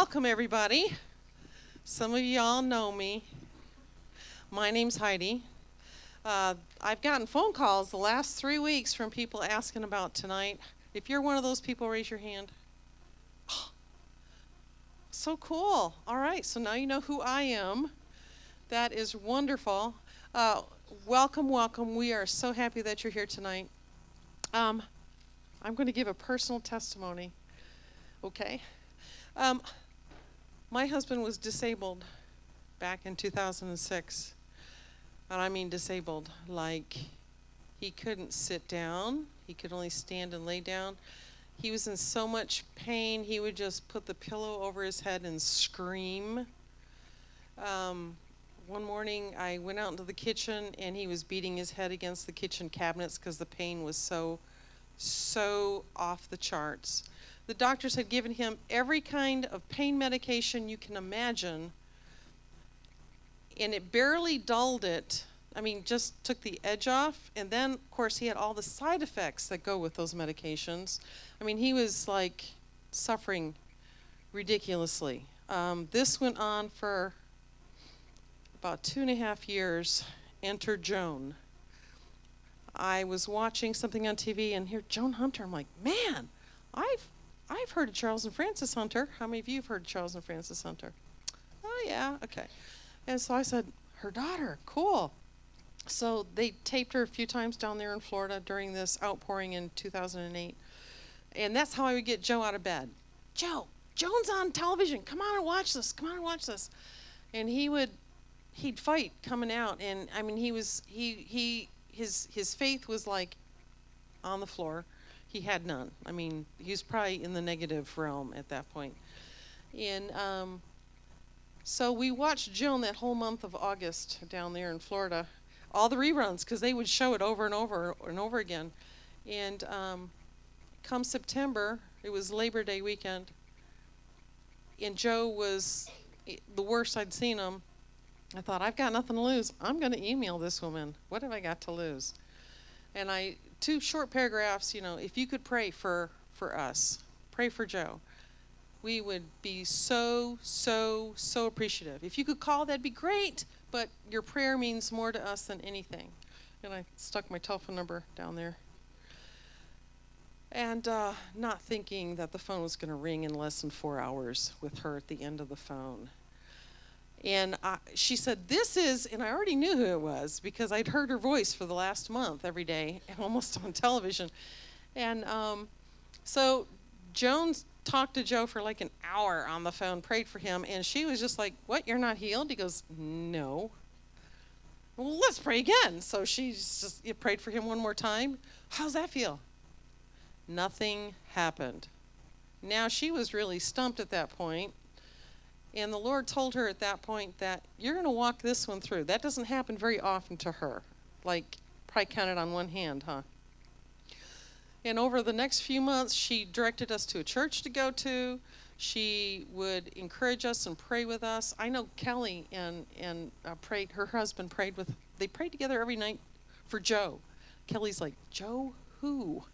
Welcome, everybody. Some of y'all know me. My name's Heidi. I've gotten phone calls the last 3 weeks from people asking about tonight. If you're one of those people, raise your hand. Oh, so cool. All right, so now you know who I am. That is wonderful. Welcome, welcome. We are so happy that you're here tonight. I'm going to give a personal testimony, okay? My husband was disabled back in 2006. And I mean disabled, like he couldn't sit down. He could only stand and lay down. He was in so much pain, he would just put the pillow over his head and scream. One morning, I went out into the kitchen, and he was beating his head against the kitchen cabinets because the pain was so off the charts. The doctors had given him every kind of pain medication you can imagine, and it barely dulled it. I mean, just took the edge off. And then, of course, he had all the side effects that go with those medications. I mean, he was, like, suffering ridiculously. This went on for about 2.5 years. Enter Joan. I was watching something on TV and hear Joan Hunter. I'm like, man, I've heard of Charles and Frances Hunter. How many of you have heard of Charles and Frances Hunter? Oh, yeah, okay. And so I said, her daughter, cool. So they taped her a few times down there in Florida during this outpouring in 2008. And that's how I would get Joe out of bed. Joe, Joan's on television. Come on and watch this. Come on and watch this. And he'd fight coming out. And I mean, his faith was like on the floor. He had none. I mean, he was probably in the negative realm at that point. And so we watched Joan that whole month of August down there in Florida, all the reruns, because they would show it over and over and over again. And come September, it was Labor Day weekend, and Joe was the worst I'd seen him. I thought, I've got nothing to lose. I'm going to email this woman. What have I got to lose? And two short paragraphs, you know, if you could pray for us, pray for Joe. We would be so appreciative. If you could call, that'd be great, but your prayer means more to us than anything. And I stuck my telephone number down there. And not thinking that the phone was going to ring in less than 4 hours with her at the end of the phone. And she said, this is, and I already knew who it was because I'd heard her voice for the last month every day, and almost on television. And so Joan's talked to Joe for like an hour on the phone, prayed for him, and she was just like, what, you're not healed? He goes, no. Well, let's pray again. So she just prayed for him one more time. How's that feel? Nothing happened. Now she was really stumped at that point, and the Lord told her at that point that you're going to walk this one through. That doesn't happen very often to her. Like, probably counted on one hand, huh? And over the next few months, she directed us to a church to go to. She would encourage us and pray with us. I know Kelly and prayed. Her husband prayed with. They prayed together every night for Joe. Kelly's like, Joe who?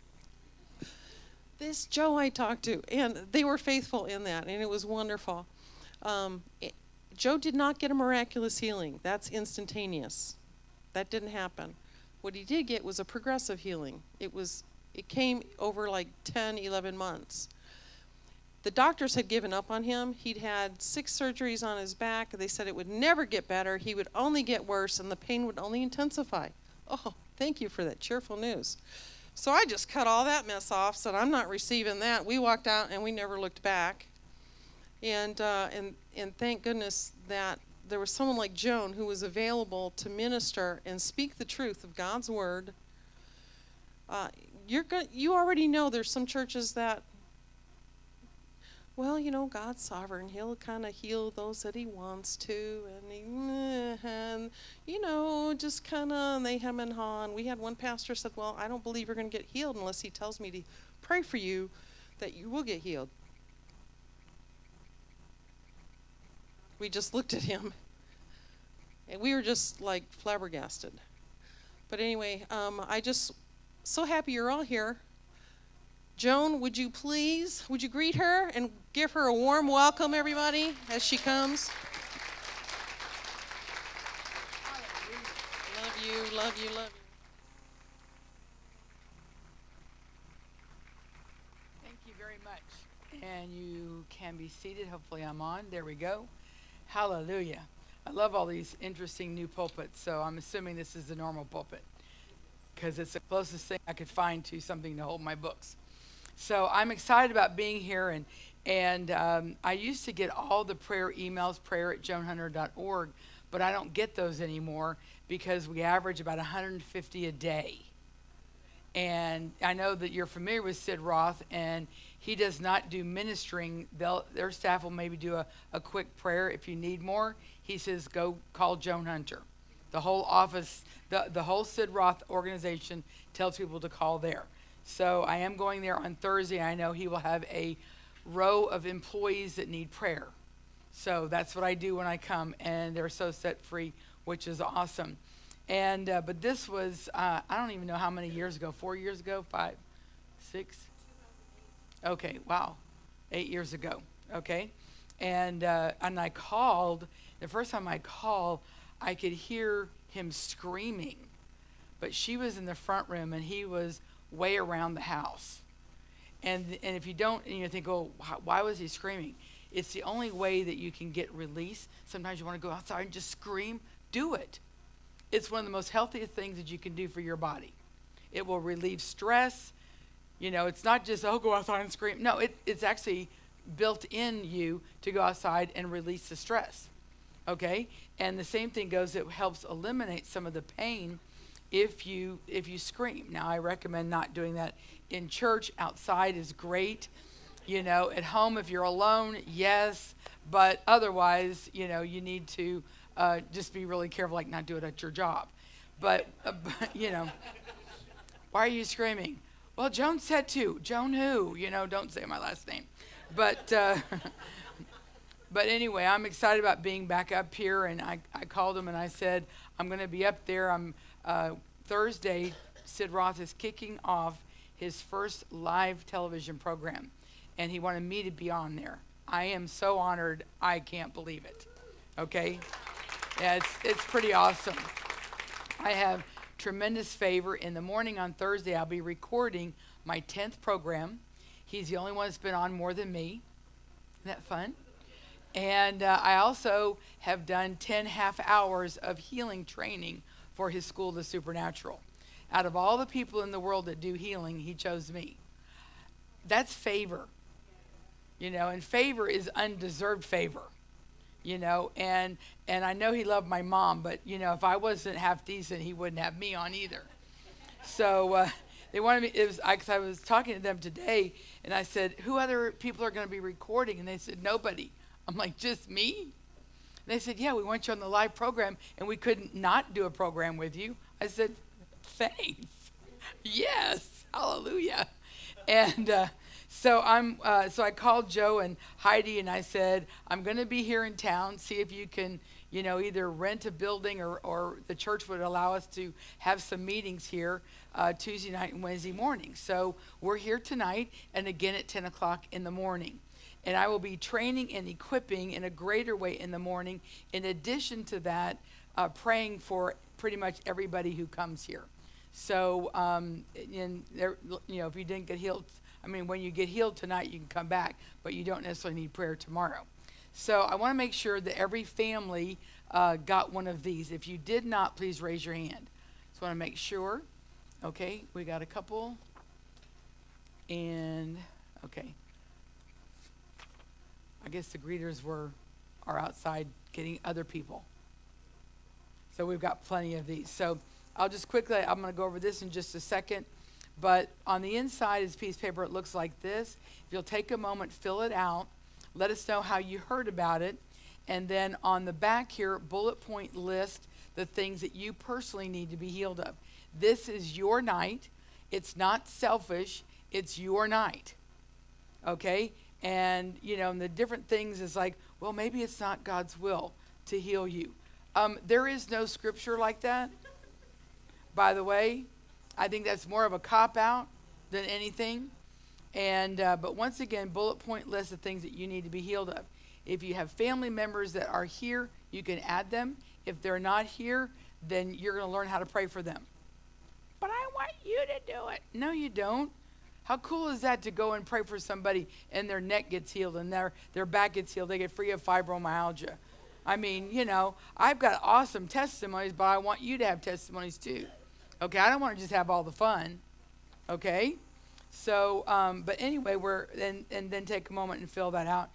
This Joe I talked to. And they were faithful in that, and it was wonderful. Joe did not get a miraculous healing. That's instantaneous. That didn't happen. What he did get was a progressive healing. It came over like 10, 11 months. The doctors had given up on him. He'd had 6 surgeries on his back. They said it would never get better. He would only get worse, and the pain would only intensify. Oh, thank you for that cheerful news. So I just cut all that mess off, said I'm not receiving that. We walked out, and we never looked back. And thank goodness that there was someone like Joan who was available to minister and speak the truth of God's word. You already know there's some churches that, well, you know, God's sovereign. He'll kind of heal those that he wants to. And you know, just kind of, they hem and haw. And we had one pastor said, well, I don't believe you're going to get healed unless he tells me to pray for you that you will get healed. We just looked at him. And we were just, like, flabbergasted. But anyway, so happy you're all here. Joan, would you greet her and give her a warm welcome, everybody, as she comes? Love you, love you, love you. Thank you very much. And you can be seated. Hopefully I'm on. There we go. Hallelujah. I love all these interesting new pulpits, so I'm assuming this is the normal pulpit, because it's the closest thing I could find to something to hold my books. So I'm excited about being here, and I used to get all the prayer emails, prayer@joanhunter.org, but I don't get those anymore because we average about 150 a day. And I know that you're familiar with Sid Roth, and he does not do ministering. Their staff will maybe do a quick prayer if you need more. He says, go call Joan Hunter. The whole office, the whole Sid Roth organization tells people to call there. So I am going there on Thursday. I know he will have a row of employees that need prayer. So that's what I do when I come, and they're so set free, which is awesome. And but this was, I don't even know how many years ago, 4 years ago, five, six? Okay, wow, 8 years ago, okay? And I called, the first time I called, I could hear him screaming, but she was in the front room and he was way around the house. And if you don't, and you think, oh, why was he screaming? It's the only way that you can get release. Sometimes you want to go outside and just scream. Do it. It's one of the most healthiest things that you can do for your body. It will relieve stress. You know, it's not just, oh, go outside and scream. No, it's actually built in you to go outside and release the stress. Okay, and the same thing goes, it helps eliminate some of the pain if you scream. Now, I recommend not doing that in church. Outside is great, you know, at home if you're alone, yes, but otherwise, you know, you need to just be really careful, like not do it at your job. But you know, why are you screaming? Well, Joan said to. Joan who? You know, don't say my last name. But... But anyway, I'm excited about being back up here, and I called him and I said, I'm going to be up there. Thursday, Sid Roth is kicking off his first live television program, and he wanted me to be on there. I am so honored, I can't believe it, okay? Yeah, it's pretty awesome. I have tremendous favor. In the morning on Thursday, I'll be recording my 10th program. He's the only one that's been on more than me. Isn't that fun? And I also have done 10 half hours of healing training for his school, The Supernatural. Out of all the people in the world that do healing, he chose me. That's favor, you know, and favor is undeserved favor, you know, and I know he loved my mom, but, you know, if I wasn't half decent, he wouldn't have me on either. So they wanted me, because I was talking to them today, and I said, who other people are going to be recording? And they said, nobody. I'm like, just me? And they said, yeah, we want you on the live program, and we couldn't not do a program with you. I said, thanks. Yes, hallelujah. And so I called Joe and Heidi, and I said, I'm going to be here in town. See if you can, you know, either rent a building or the church would allow us to have some meetings here Tuesday night and Wednesday morning. So we're here tonight and again at 10 o'clock in the morning. And I will be training and equipping in a greater way in the morning. In addition to that, praying for pretty much everybody who comes here. So, and there, you know, if you didn't get healed, I mean, when you get healed tonight, you can come back, but you don't necessarily need prayer tomorrow. So I want to make sure that every family got one of these. If you did not, please raise your hand. Just want to make sure. Okay, we got a couple. And, okay. I guess the greeters are outside getting other people. So we've got plenty of these. So I'll just quickly, I'm going to go over this in just a second. But on the inside is piece of paper. It looks like this. If you'll take a moment, fill it out. Let us know how you heard about it. And then on the back here, bullet point list the things that you personally need to be healed of. This is your night. It's not selfish. It's your night. Okay? And, you know, and the different things is like, well, maybe it's not God's will to heal you. There is no scripture like that, by the way. I think that's more of a cop-out than anything. And but once again, bullet point list of things that you need to be healed of. If you have family members that are here, you can add them. If they're not here, then you're going to learn how to pray for them. But I want you to do it. No, you don't. How cool is that, to go and pray for somebody and their neck gets healed and their back gets healed. They get free of fibromyalgia. I mean, you know, I've got awesome testimonies, but I want you to have testimonies too. Okay, I don't want to just have all the fun. Okay? So, but anyway, then take a moment and fill that out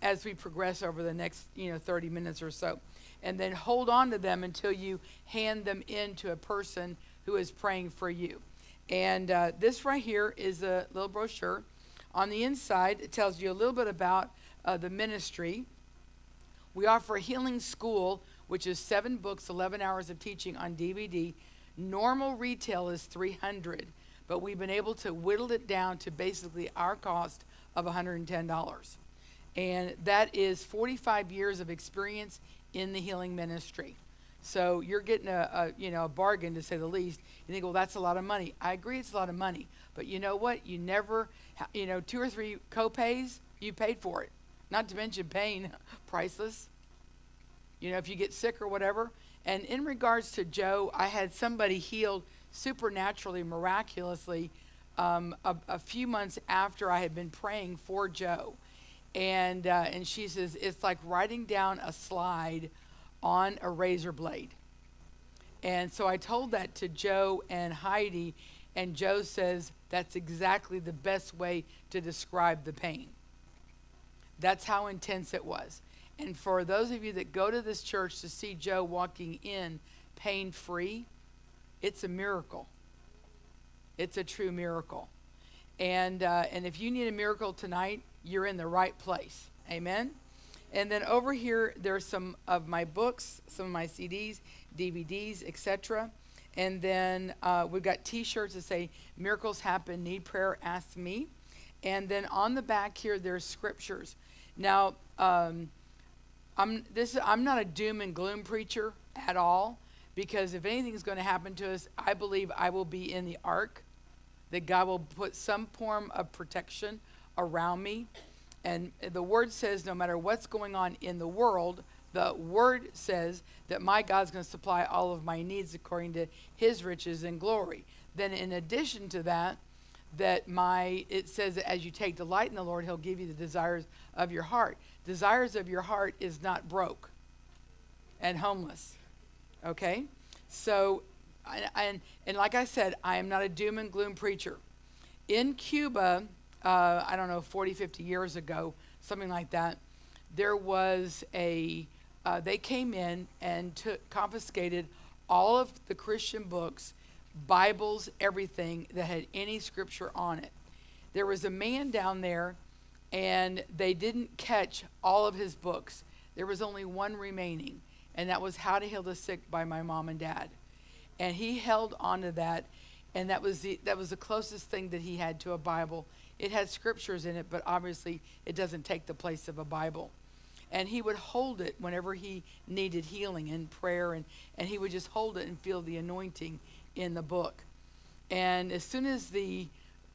as we progress over the next, 30 minutes or so. And then hold on to them until you hand them in to a person who is praying for you. And this right here is a little brochure. On the inside, it tells you a little bit about the ministry. We offer a healing school, which is 7 books, 11 hours of teaching on DVD. Normal retail is $300, but we've been able to whittle it down to basically our cost of $110. And that is 45 years of experience in the healing ministry. So you're getting a bargain, to say the least. You think, well, that's a lot of money. I agree, it's a lot of money. But you know what? You never, 2 or 3 co-pays, you paid for it. Not to mention pain, priceless. If you get sick or whatever. And in regards to Joe, I had somebody healed supernaturally, miraculously, a few months after I had been praying for Joe. And she says, it's like writing down a slide on a razor blade. And so I told that to Joe and Heidi, and Joe says that's exactly the best way to describe the pain. That's how intense it was. And for those of you that go to this church to see Joe walking in pain-free, it's a miracle. It's a true miracle. And if you need a miracle tonight, you're in the right place. Amen? And then over here, there's some of my books, some of my CDs, DVDs, etc. And then we've got T-shirts that say, Miracles Happen, Need Prayer, Ask Me. And then on the back here, there's scriptures. Now, I'm not a doom and gloom preacher at all, because if anything's going to happen to us, I believe I will be in the ark, that God will put some form of protection around me. And the word says, no matter what's going on in the world, the word says that my God's going to supply all of my needs according to his riches and glory. Then in addition to that, it says that as you take delight in the Lord, he'll give you the desires of your heart. Desires of your heart is not broke and homeless. Okay? So, and like I said, I am not a doom and gloom preacher. In Cuba, I don't know, 40, 50 years ago, something like that, there was they came in and confiscated all of the Christian books, Bibles, everything that had any scripture on it. There was a man down there, and they didn't catch all of his books. There was only one remaining, and that was How to Heal the Sick by my mom and dad. And he held on to that, and that was the closest thing that he had to a Bible. It had scriptures in it, but obviously it doesn't take the place of a Bible. And he would hold it whenever he needed healing and prayer, and he would just hold it and feel the anointing in the book. And as soon as the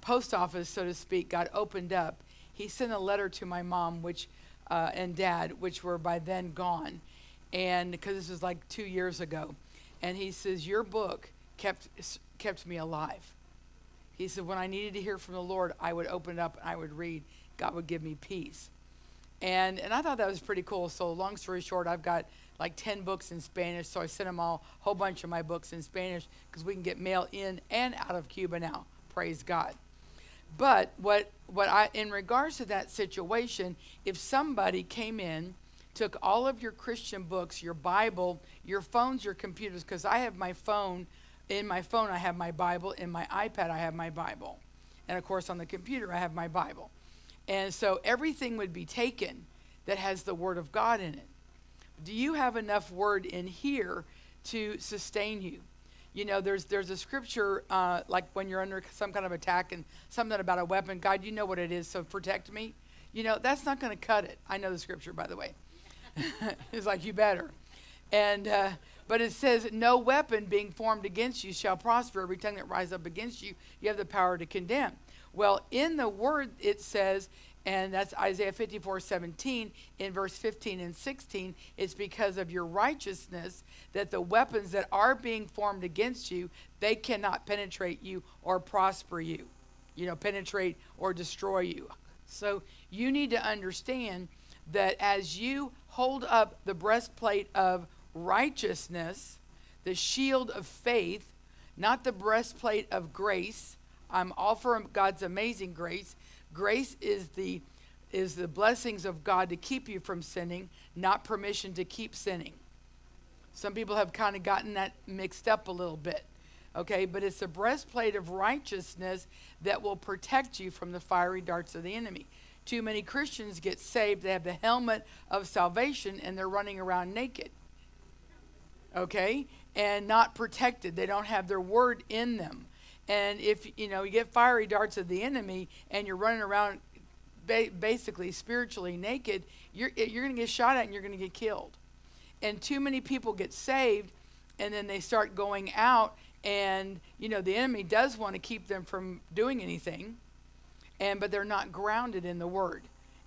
post office, so to speak, got opened up, he sent a letter to my mom and dad, which were by then gone, and because this was like 2 years ago. And he says, your book kept me alive. He said, when I needed to hear from the Lord, I would open it up and I would read. God would give me peace. And I thought that was pretty cool. So long story short, I've got like 10 books in Spanish. So I sent them all, a whole bunch of my books in Spanish, because we can get mail in and out of Cuba now. Praise God. But in regards to that situation, if somebody came in, took all of your Christian books, your Bible, your phones, your computers, because I have my phone. In my phone, I have my Bible. In my iPad, I have my Bible. And, of course, on the computer, I have my Bible. And so everything would be taken that has the Word of God in it. Do you have enough Word in here to sustain you? You know, there's a scripture, like when you're under some kind of attack and something about a weapon. God, you know what it is, so protect me. You know, that's not going to cut it. I know the scripture, by the way. It's like, you better. And... but it says, no weapon being formed against you shall prosper. Every tongue that rises up against you, you have the power to condemn. Well, in the word it says, and that's Isaiah 54:17, in verse 15 and 16, it's because of your righteousness that the weapons that are being formed against you, they cannot penetrate you or prosper you, you know, penetrate or destroy you. So you need to understand that as you hold up the breastplate of righteousness, the shield of faith, not the breastplate of grace, I'm all for God's amazing grace. Grace is the blessings of God to keep you from sinning, not permission to keep sinning. Some people have kind of gotten that mixed up a little bit. Okay, but it's the breastplate of righteousness that will protect you from the fiery darts of the enemy. Too many Christians get saved, they have the helmet of salvation and they're running around naked. Okay, and not protected. They don't have their word in them. And if, you know, you get fiery darts of the enemy and you're running around basically spiritually naked, you're going to get shot at and you're going to get killed. And too many people get saved and then they start going out and, you know, the enemy does want to keep them from doing anything, but they're not grounded in the word.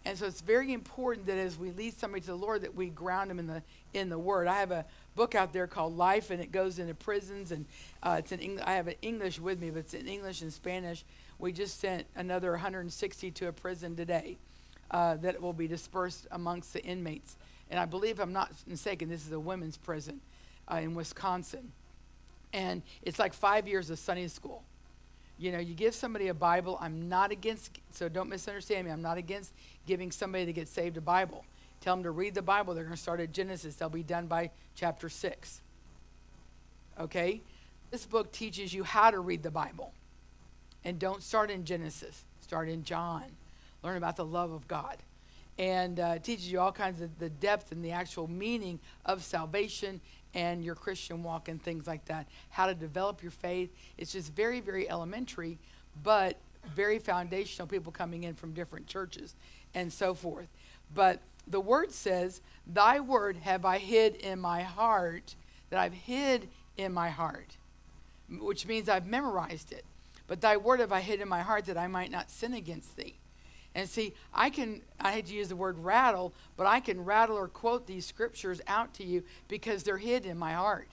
And so it's very important that as we lead somebody to the Lord that we ground them in the word. I have a book out there called Life, and it goes into prisons, and it's in English. I have an English with me, but it's in English and Spanish. We just sent another 160 to a prison today that will be dispersed amongst the inmates. And I believe, if I'm not mistaken, this is a women's prison in Wisconsin. And it's like 5 years of Sunday school. You know, you give somebody a Bible. I'm not against, so don't misunderstand me. I'm not against giving somebody that gets saved a Bible. Tell them to read the Bible. They're going to start at Genesis. They'll be done by chapter 6. Okay? This book teaches you how to read the Bible. And don't start in Genesis. Start in John. Learn about the love of God. And it teaches you all kinds of the depth and the actual meaning of salvation and your Christian walk and things like that. How to develop your faith. It's just very, very elementary, but very foundational, people coming in from different churches and so forth. But the word says, thy word have I hid in my heart, that I've hid in my heart, which means I've memorized it. But thy word have I hid in my heart that I might not sin against thee. And see, I had to use the word rattle, but I can rattle or quote these scriptures out to you because they're hid in my heart.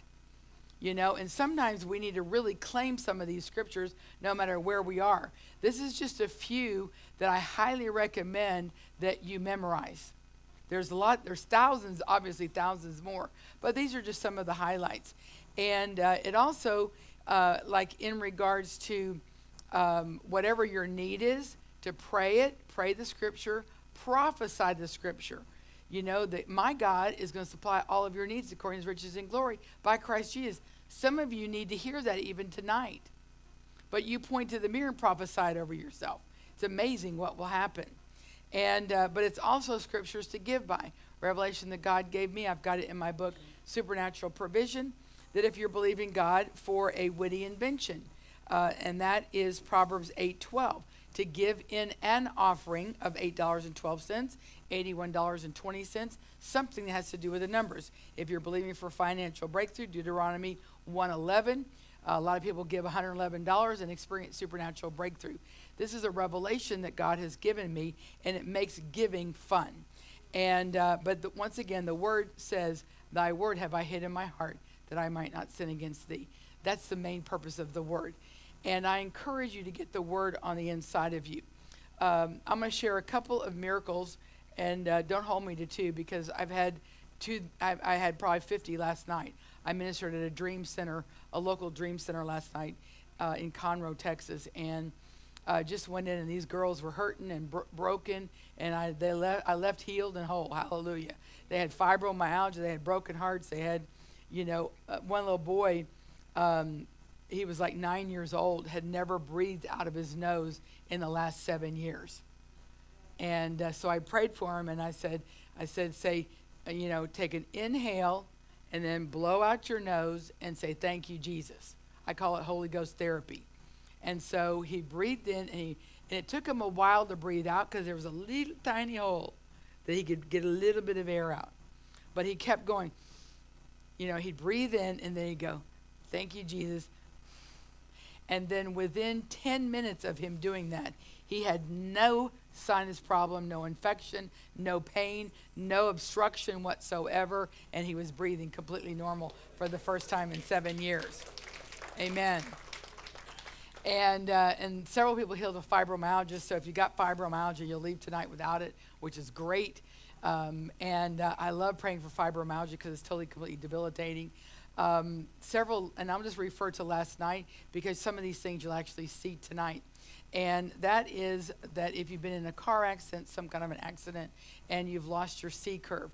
You know, and sometimes we need to really claim some of these scriptures no matter where we are. This is just a few that I highly recommend that you memorize. There's a lot, there's thousands, obviously thousands more, but these are just some of the highlights. And it also, like in regards to whatever your need is, to pray it, pray the scripture, prophesy the scripture. You know that my God is going to supply all of your needs according to his riches and glory by Christ Jesus. Some of you need to hear that even tonight. But you point to the mirror and prophesy it over yourself. It's amazing what will happen. And, but it's also scriptures to give by. Revelation that God gave me, I've got it in my book, Supernatural Provision, that if you're believing God for a witty invention, and that is Proverbs 8:12, to give in an offering of $8.12, $81.20, something that has to do with the numbers. If you're believing for financial breakthrough, Deuteronomy 1:11, a lot of people give $111 and experience supernatural breakthrough. This is a revelation that God has given me, and it makes giving fun. And but once again, the word says, thy word have I hid in my heart, that I might not sin against thee. That's the main purpose of the word. And I encourage you to get the word on the inside of you. I'm going to share a couple of miracles, and don't hold me to two, because I've had two. I had probably 50 last night. I ministered at a Dream Center, a local Dream Center last night in Conroe, Texas, and just went in, and these girls were hurting and broken, and I left healed and whole. Hallelujah. They had fibromyalgia, they had broken hearts, they had, you know, one little boy, he was like 9 years old, had never breathed out of his nose in the last 7 years. And so I prayed for him, and I said, say, you know, take an inhale and then blow out your nose and say, thank you, Jesus. I call it Holy Ghost therapy. And so he breathed in, and it took him a while to breathe out because there was a little tiny hole that he could get a little bit of air out. But he kept going. You know, he'd breathe in, and then he'd go, thank you, Jesus. And then within 10 minutes of him doing that, he had no sinus problem, no infection, no pain, no obstruction whatsoever, and he was breathing completely normal for the first time in 7 years. Amen. And several people healed of fibromyalgia, so if you got fibromyalgia, you'll leave tonight without it, which is great. I love praying for fibromyalgia because it's totally, completely debilitating. And I'll just refer to last night because some of these things you'll actually see tonight. And that is that if you've been in a car accident, some kind of an accident, and you've lost your C-curve.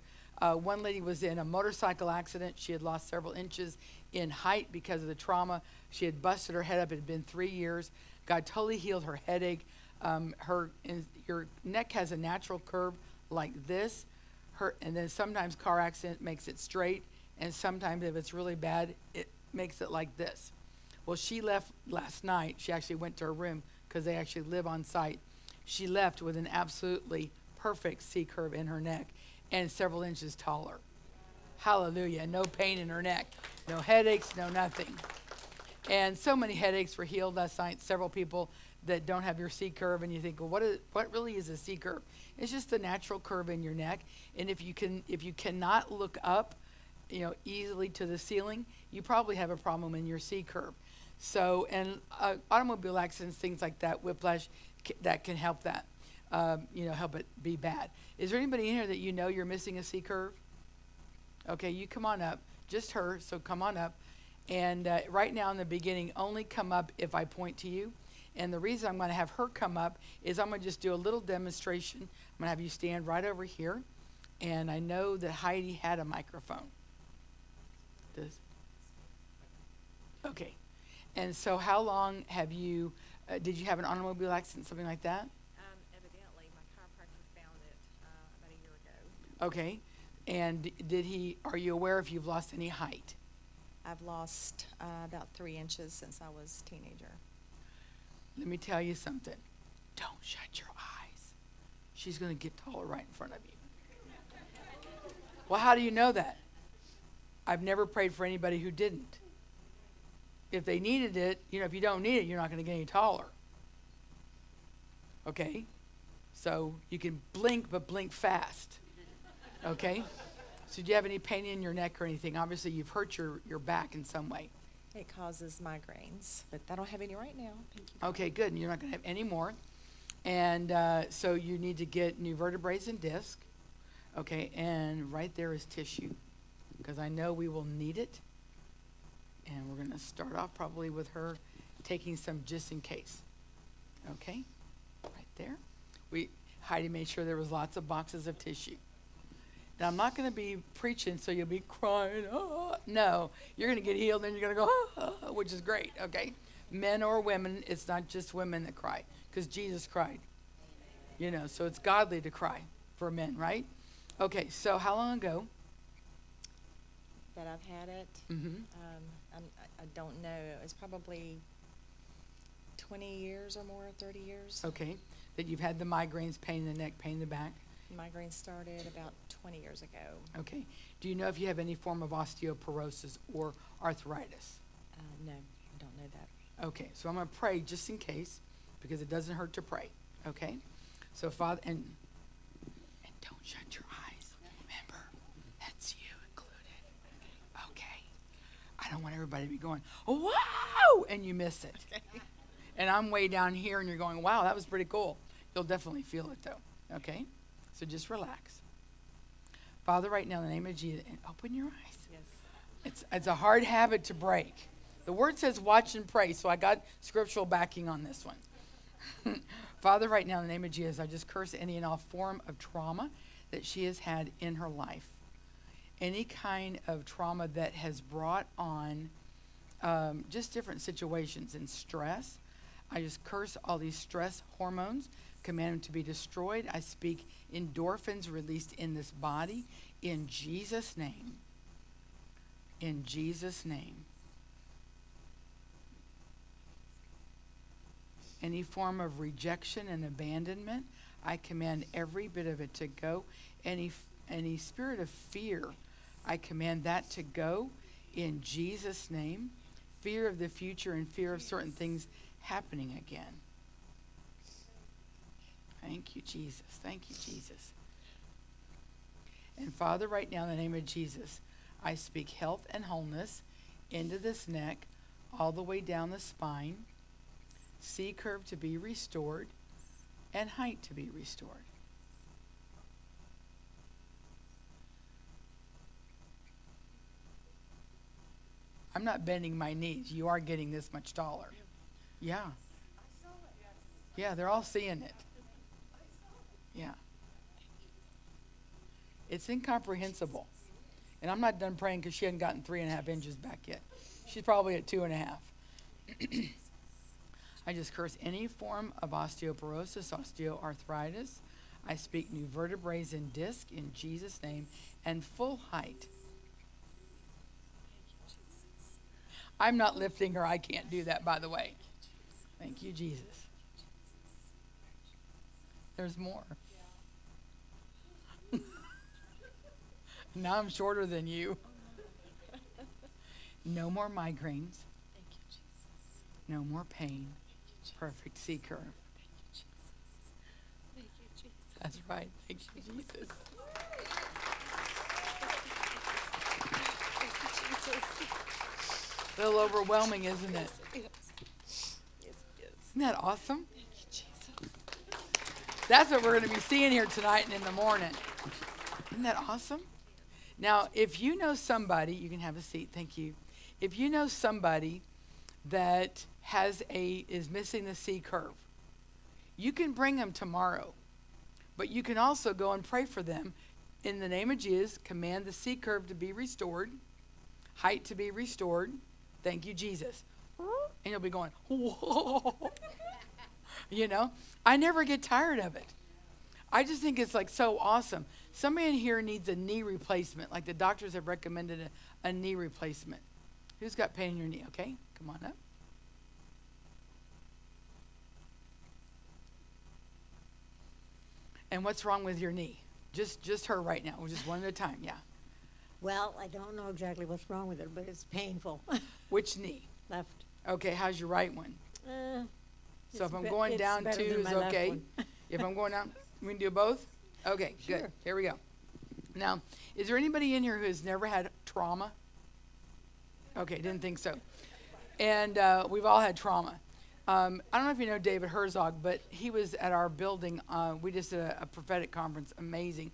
One lady was in a motorcycle accident. She had lost several inches in height because of the trauma. She had busted her head up. It had been 3 years. God totally healed her headache. Your neck has a natural curve like this. And then sometimes car accident makes it straight, and sometimes if it's really bad, it makes it like this. Well, she left last night. She actually went to her room because they actually live on site. She left with an absolutely perfect C-curve in her neck and several inches taller. Hallelujah, no pain in her neck, no headaches, no nothing. And so many headaches were healed last night. Several people that don't have your C-curve, and you think, well, what really is a C-curve? It's just the natural curve in your neck. And if you cannot look up, you know, easily to the ceiling, you probably have a problem in your C-curve. So, and automobile accidents, things like that, whiplash, that can help that, help it be bad. Is there anybody in here that you know you're missing a C-curve? Okay, you come on up. Just her, so come on up. And right now in the beginning, only come up if I point to you. And the reason I'm going to have her come up is I'm going to just do a little demonstration. I'm going to have you stand right over here. And I know that Heidi had a microphone. This. Okay. And so how long have you, did you have an automobile accident, something like that? Evidently, my chiropractor found it about a year ago. Okay. And are you aware if you've lost any height? I've lost about 3 inches since I was a teenager. Let me tell you something. Don't shut your eyes. She's going to get taller right in front of you. Well, how do you know that? I've never prayed for anybody who didn't. If they needed it, you know, if you don't need it, you're not going to get any taller. Okay? So you can blink, but blink fast. Okay? So do you have any pain in your neck or anything? Obviously, you've hurt your back in some way. It causes migraines, but I don't have any right now. Thank you. Okay, good. And you're not going to have any more. And so you need to get new vertebrae and disc. Okay, and right there is tissue because I know we will need it. And we're going to start off probably with her taking some just in case. Okay, right there. Heidi made sure there was lots of boxes of tissue. Now, I'm not going to be preaching, so you'll be crying. Oh. No, you're going to get healed, then you're going to go, oh, which is great, okay? Men or women, it's not just women that cry, because Jesus cried. You know, so it's godly to cry for men, right? Okay, so how long ago? That I've had it? Mm-hmm. I don't know. It's probably 20 years or more, 30 years. Okay, that you've had the migraines, pain in the neck, pain in the back. Migraine started about 20 years ago. Okay. Do you know if you have any form of osteoporosis or arthritis? No, I don't know that. Okay. So I'm going to pray just in case because it doesn't hurt to pray. Okay? So, Father, and don't shut your eyes. Remember, that's you included. Okay. I don't want everybody to be going, wow, and you miss it. Okay. And I'm way down here, and you're going, wow, that was pretty cool. You'll definitely feel it, though. Okay? So just relax. Father, right now in the name of Jesus, and open your eyes. Yes. It's a hard habit to break. The word says watch and pray, so I got scriptural backing on this one. Father, right now in the name of Jesus, I just curse any and all form of trauma that she has had in her life. Any kind of trauma that has brought on just different situations and stress. I just curse all these stress hormones. Command them to be destroyed. I speak endorphins released in this body in Jesus' name. In Jesus' name. Any form of rejection and abandonment, I command every bit of it to go. Any spirit of fear, I command that to go in Jesus' name. fear of the future and fear of certain things happening again. Thank you, Jesus. Thank you, Jesus. And Father, right now in the name of Jesus, I speak health and wholeness into this neck, all the way down the spine, C-curve to be restored, and height to be restored. I'm not bending my knees. You are getting this much taller. Yeah. Yeah, they're all seeing it. Yeah. It's incomprehensible. And I'm not done praying because she hadn't gotten 3.5 inches back yet. She's probably at 2.5. I just curse any form of osteoporosis, osteoarthritis. I speak new vertebrae and disc in Jesus' name and full height. I'm not lifting her. I can't do that, by the way. Thank you, Jesus. There's more. Now I'm shorter than you. No more migraines. Thank you, Jesus. No more pain. Perfect C curve. Thank you, Jesus. That's right. Thank you, Jesus. Thank you, Jesus. A little overwhelming, isn't it? Yes, yes, yes. Isn't that awesome? Thank you, Jesus. That's what we're going to be seeing here tonight and in the morning. Isn't that awesome? Now, if you know somebody, you can have a seat, thank you. If you know somebody that is missing the C curve, you can bring them tomorrow, but you can also go and pray for them. In the name of Jesus, command the C curve to be restored, height to be restored. Thank you, Jesus. And you'll be going, whoa. You know, I never get tired of it. I just think it's like so awesome. Somebody in here needs a knee replacement, like the doctors have recommended a knee replacement. Who's got pain in your knee? Okay, come on up. And what's wrong with your knee? Just her right now, just one at a time, yeah. Well, I don't know exactly what's wrong with it, but it's painful. Which knee? Left. Okay, how's your right one? So if I'm going down two is okay. If I'm going down, we can do both? Okay, sure. Good. Here we go. Now, is there anybody in here who has never had trauma? Okay, didn't think so. And we've all had trauma. I don't know if you know David Herzog, but he was at our building. We just did a prophetic conference, amazing.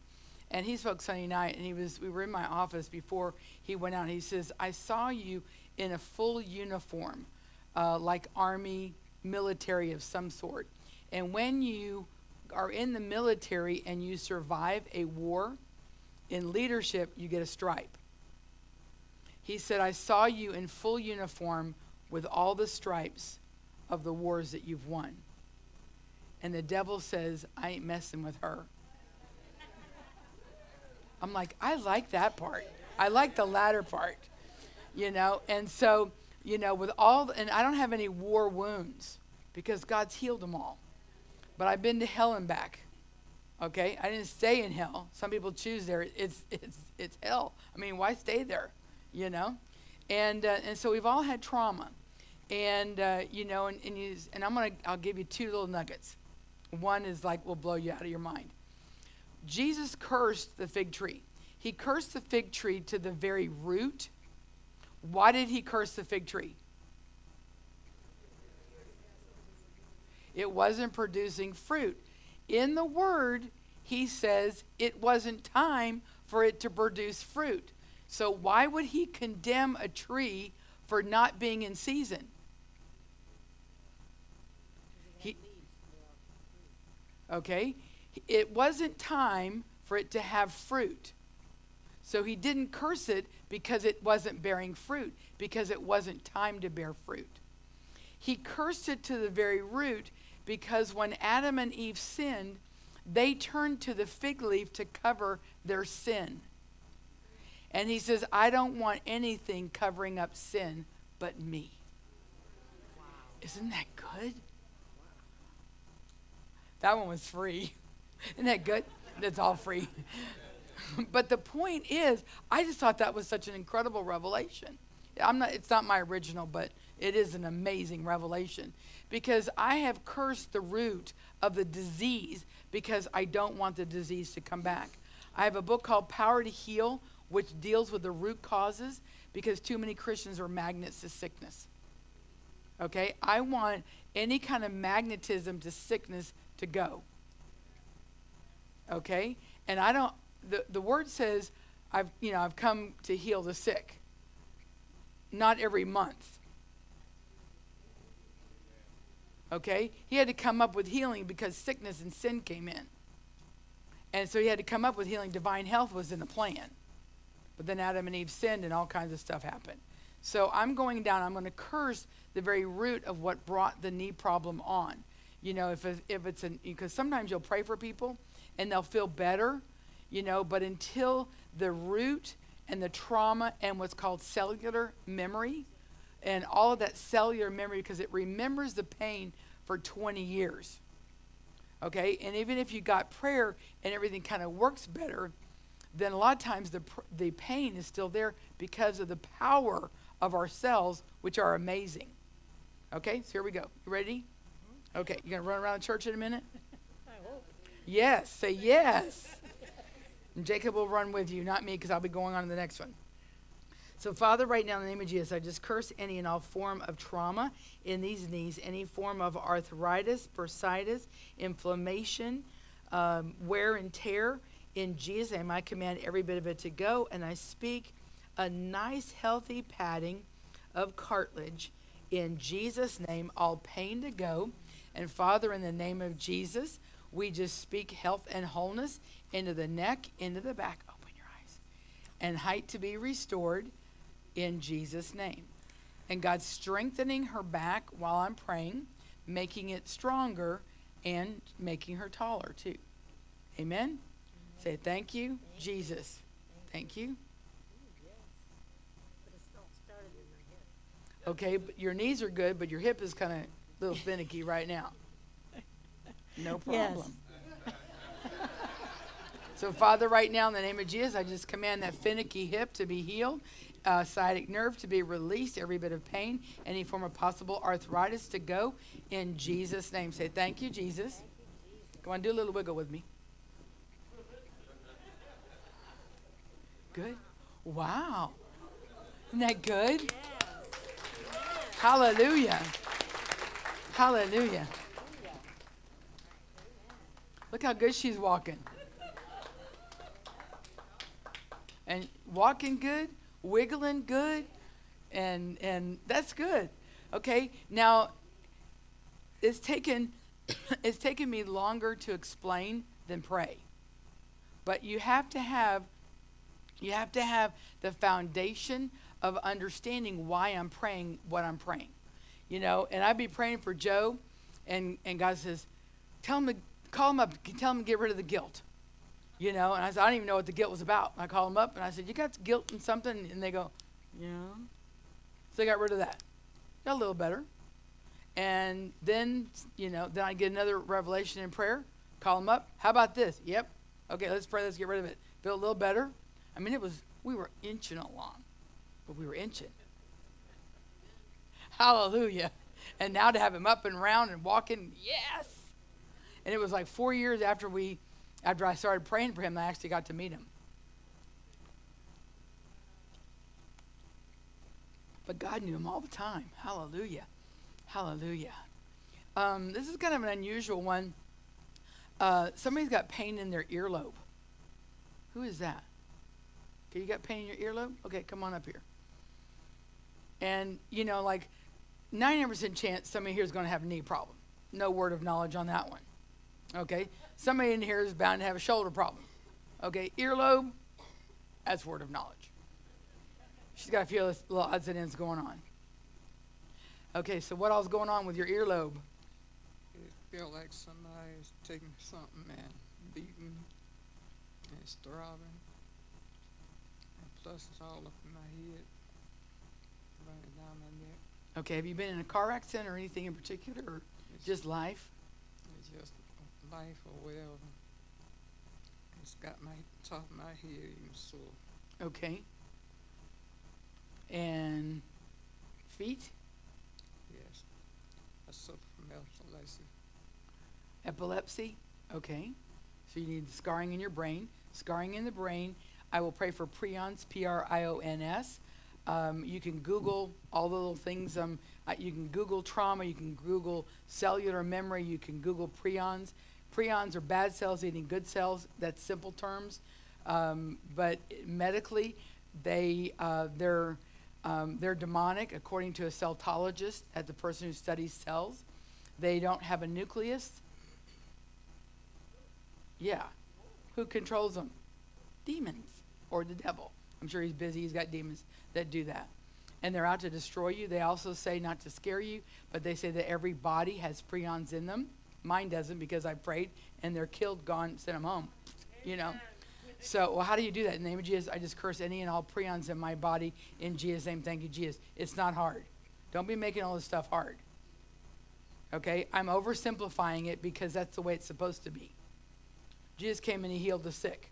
And he spoke Sunday night, and we were in my office before he went out. And he says, I saw you in a full uniform, like army, military of some sort. And when you are in the military and you survive a war, in leadership you get a stripe. He said, I saw you in full uniform with all the stripes of the wars that you've won. And the devil says, I ain't messing with her. I'm like, I like that part. I like the latter part, you know? And so, you know, with all, and I don't have any war wounds because God's healed them all. But I've been to hell and back, okay? I didn't stay in hell. Some people choose there. It's hell. I mean, why stay there, you know? And so we've all had trauma. And, you know, and I'll give you two little nuggets. One is like will blow you out of your mind. Jesus cursed the fig tree. He cursed the fig tree to the very root. Why did he curse the fig tree? It wasn't producing fruit. In the word, he says it wasn't time for it to produce fruit. So why would he condemn a tree for not being in season? Okay. It wasn't time for it to have fruit. So he didn't curse it because it wasn't bearing fruit, because it wasn't time to bear fruit. He cursed it to the very root because when Adam and Eve sinned, they turned to the fig leaf to cover their sin. And he says, I don't want anything covering up sin but me. Wow. Isn't that good? That one was free. Isn't that good? That's all free. But the point is, I just thought that was such an incredible revelation. it's not my original, but it is an amazing revelation, because I have cursed the root of the disease because I don't want the disease to come back. I have a book called Power to Heal, which deals with the root causes, because too many Christians are magnets to sickness. Okay, I want any kind of magnetism to sickness to go. Okay, and I don't, the word says, I've come to heal the sick. Not every month. Okay, he had to come up with healing because sickness and sin came in. And so he had to come up with healing. Divine health was in the plan. But then Adam and Eve sinned and all kinds of stuff happened. So I'm going down, I'm going to curse the very root of what brought the knee problem on. You know, if it's an, because sometimes you'll pray for people and they'll feel better, you know, but until the root and the trauma and what's called cellular memory and all of that cellular memory, because it remembers the pain for 20 years. Okay, and even if you got prayer and everything kind of works better, then a lot of times the pain is still there because of the power of our cells, which are amazing. Okay, so here we go. You ready? Okay, you're going to run around the church in a minute? I hope. Yes, say yes. And Jacob will run with you, not me, because I'll be going on to the next one. So, Father, right now in the name of Jesus, I just curse any and all form of trauma in these knees, any form of arthritis, bursitis, inflammation, wear and tear. In Jesus' name, I command every bit of it to go, and I speak a nice, healthy padding of cartilage. In Jesus' name, all pain to go. And, Father, in the name of Jesus, we just speak health and wholeness into the neck, into the back, open your eyes, and height to be restored in Jesus' name. And God's strengthening her back while I'm praying, making it stronger and making her taller, too. Amen? Say thank you, Jesus. Thank you. Okay, but your knees are good, but your hip is kind of a little finicky right now. No problem. Yes. So, Father, right now in the name of Jesus, I just command that finicky hip to be healed, sciatic nerve to be released, every bit of pain, any form of possible arthritis to go in Jesus' name. Say thank you, Jesus. Come on, do a little wiggle with me. Good. Wow. Isn't that good? Yeah. Yeah. Hallelujah. Hallelujah. Look how good she's walking. And walking good, wiggling good, and that's good. Okay. Now it's taken it's taken me longer to explain than pray. But you have to have the foundation of understanding why I'm praying what I'm praying. You know, and I'd be praying for Joe, and God says, tell him to call him up, tell him to get rid of the guilt. You know, and I said, I didn't even know what the guilt was about. And I called him up, and I said, you got guilt in something? And they go, yeah. So they got rid of that. Got a little better. And then, you know, then I get another revelation in prayer, call him up. How about this? Yep. Okay, let's pray, let's get rid of it. Feel a little better. I mean, it was, we were inching along, but we were inching. Hallelujah. And now to have him up and round and walking, yes. And it was like 4 years after I started praying for him, I actually got to meet him. But God knew him all the time. Hallelujah. Hallelujah. This is kind of an unusual one. Somebody's got pain in their earlobe. Who is that? You got pain in your earlobe? Okay, come on up here. And, you know, like 90% chance somebody here is going to have a knee problem. No word of knowledge on that one. Okay, somebody in here is bound to have a shoulder problem. Okay, earlobe, that's word of knowledge. She's got a few little odds and ends going on. Okay, so what all's going on with your earlobe? It feels like somebody's taking something and beating, and it's throbbing. Plus, it's all up in my head, running down my neck. Okay, have you been in a car accident or anything in particular, or it's just life? It's just life or whatever. It's got my top of my head even sore. Okay. And feet? Yes. I suffer from epilepsy. Epilepsy? Okay. So you need scarring in your brain. Scarring in the brain. I will pray for prions, P-R-I-O-N-S. You can Google all the little things. You can Google trauma. You can Google cellular memory. You can Google prions. Prions are bad cells eating good cells. That's simple terms. But medically, they're demonic, according to a celtologist, at the person who studies cells. They don't have a nucleus. Yeah. Who controls them? Demons or the devil. I'm sure he's busy. He's got demons that do that. And they're out to destroy you. They also say, not to scare you, but they say that every body has prions in them. Mine doesn't, because I prayed, and they're killed, gone, sent them home. Amen. You know? So, well, how do you do that? In the name of Jesus, I just curse any and all prions in my body. In Jesus' name, thank you, Jesus. It's not hard. Don't be making all this stuff hard. Okay? I'm oversimplifying it because that's the way it's supposed to be. Jesus came and he healed the sick.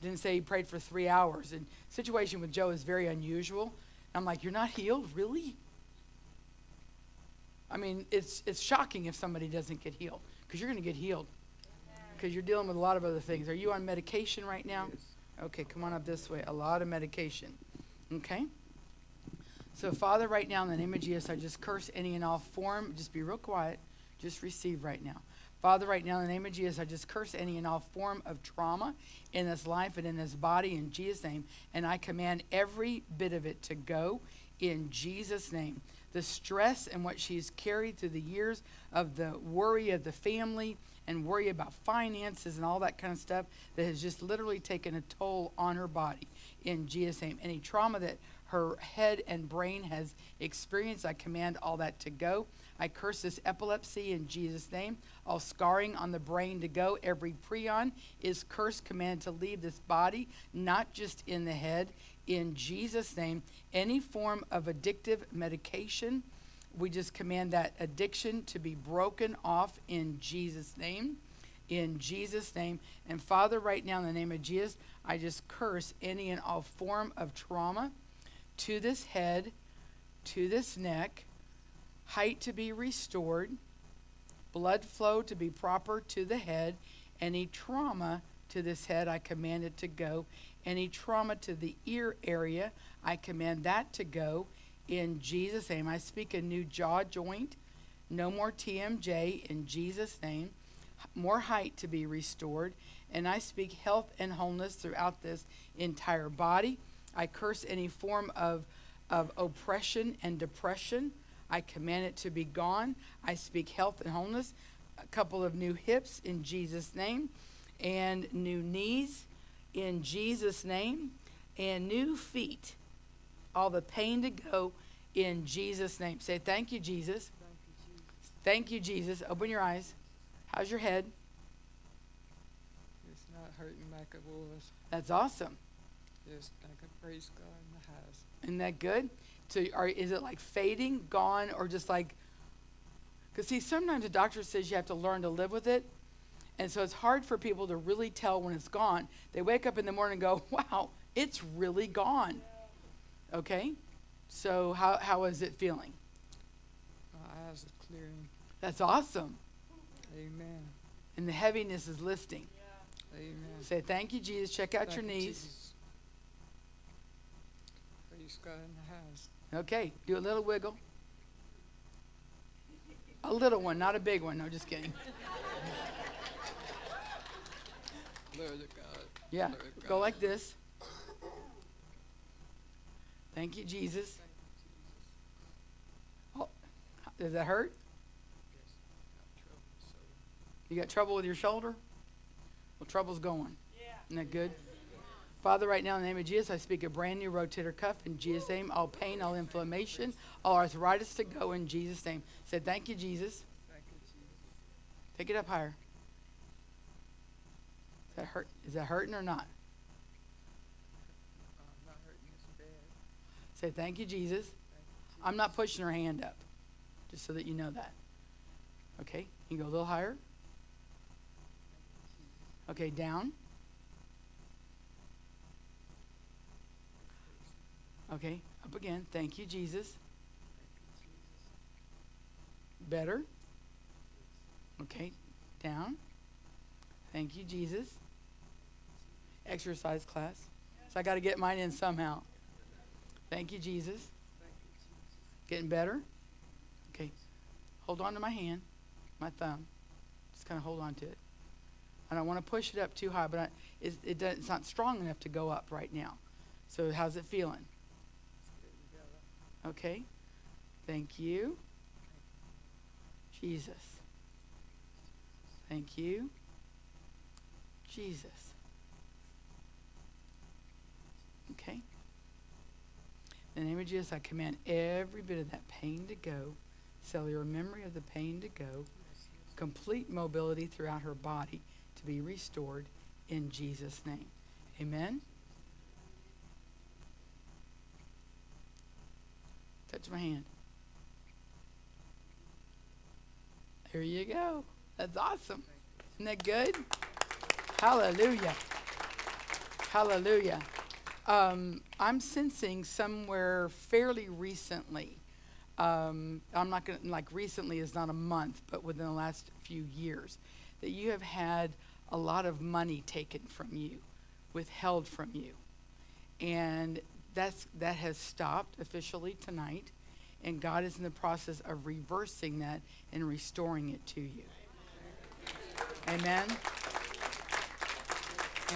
Didn't say he prayed for 3 hours. And the situation with Joe is very unusual. I'm like, you're not healed? Really? I mean, it's shocking if somebody doesn't get healed, because you're going to get healed, because you're dealing with a lot of other things. Are you on medication right now? Yes. Okay, come on up this way. A lot of medication. Okay? So, Father, right now, in the name of Jesus, I just curse any and all form. Just be real quiet. Just receive right now. Father, right now, in the name of Jesus, I just curse any and all form of trauma in this life and in this body in Jesus' name. And I command every bit of it to go in Jesus' name. The stress and what she's carried through the years of the worry of the family and worry about finances and all that kind of stuff that has just literally taken a toll on her body in Jesus' name. Any trauma that her head and brain has experienced, I command all that to go. I curse this epilepsy in Jesus' name. All scarring on the brain to go. Every prion is cursed, command to leave this body, not just in the head. In Jesus' name, any form of addictive medication, we just command that addiction to be broken off in Jesus' name. In Jesus' name. And Father, right now, in the name of Jesus, I just curse any and all form of trauma to this head, to this neck, height to be restored, blood flow to be proper to the head, any trauma to this head, I command it to go. Any trauma to the ear area, I command that to go in Jesus' name. I speak a new jaw joint, no more TMJ in Jesus' name, more height to be restored, and I speak health and wholeness throughout this entire body. I curse any form of oppression and depression. I command it to be gone. I speak health and wholeness, a couple of new hips in Jesus' name, and new knees in Jesus' name, and new feet. All the pain to go in Jesus' name. Say, thank you, Jesus. Thank you, Jesus. Open your eyes. How's your head? It's not hurting like it was. That's awesome. Yes, I can praise God in the house. Isn't that good? So is it like fading, gone, or just like, because see, sometimes the doctor says you have to learn to live with it. And so it's hard for people to really tell when it's gone. They wake up in the morning and go, wow, it's really gone. Okay? So how is it feeling? My eyes are clearing. That's awesome. Amen. And the heaviness is lifting. Yeah. Amen. Say, thank you, Jesus. Check out your knees. Jesus. Praise God in the house. Okay, do a little wiggle. A little one, not a big one. No, just kidding. Yeah, go like this. Thank you, Jesus. Oh, does that hurt? You got trouble with your shoulder? Well, trouble's going. Isn't that good? Father, right now, in the name of Jesus, I speak a brand new rotator cuff in Jesus' name. All pain, all inflammation, all arthritis to go in Jesus' name. Say, thank you, Jesus. Take it up higher. That hurt? Is that hurting or not? Not hurting as bad. Say, thank you, Jesus. Thank you, Jesus. I'm not pushing her hand up, just so that you know that. Okay, you can go a little higher. Okay, down. Okay, up again. Thank you, Jesus. Better. Okay, down. Thank you, Jesus. Exercise class. So I got to get mine in somehow. Thank you, Jesus. Getting better. Okay, hold on to my hand, my thumb. Just kind of hold on to it. I don't want to push it up too high, but it's not strong enough to go up right now. So how's it feeling? Okay. Thank you. Jesus. Thank you. Jesus. Okay. In the name of Jesus, I command every bit of that pain to go, cellular memory of the pain to go, complete mobility throughout her body to be restored in Jesus' name. Amen. Touch my hand. There you go. That's awesome. Isn't that good? Hallelujah. Hallelujah. I'm sensing somewhere fairly recently. I'm not going to, like, recently is not a month, but within the last few years, that you have had a lot of money taken from you, withheld from you. And that has stopped officially tonight, and God is in the process of reversing that and restoring it to you. Amen.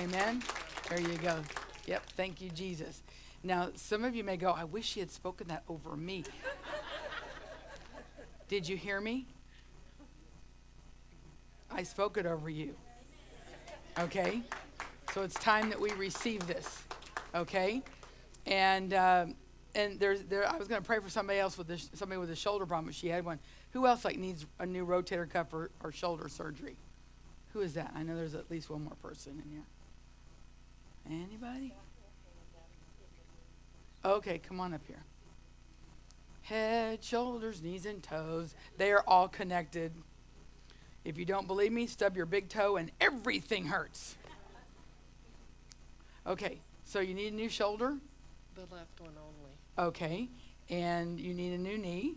Amen. There you go. Yep. Thank you, Jesus. Now, some of you may go, I wish she had spoken that over me. Did you hear me? I spoke it over you. Okay? So it's time that we receive this. Okay? And I was going to pray for somebody else with somebody with a shoulder problem, but she had one. Who else needs a new rotator cuff or shoulder surgery? Who is that? I know there's at least one more person in here. Anybody? Okay, come on up here. Head, shoulders, knees, and toes. They are all connected. If you don't believe me, stub your big toe and everything hurts. Okay, so you need a new shoulder? The left one only. Okay, and you need a new knee?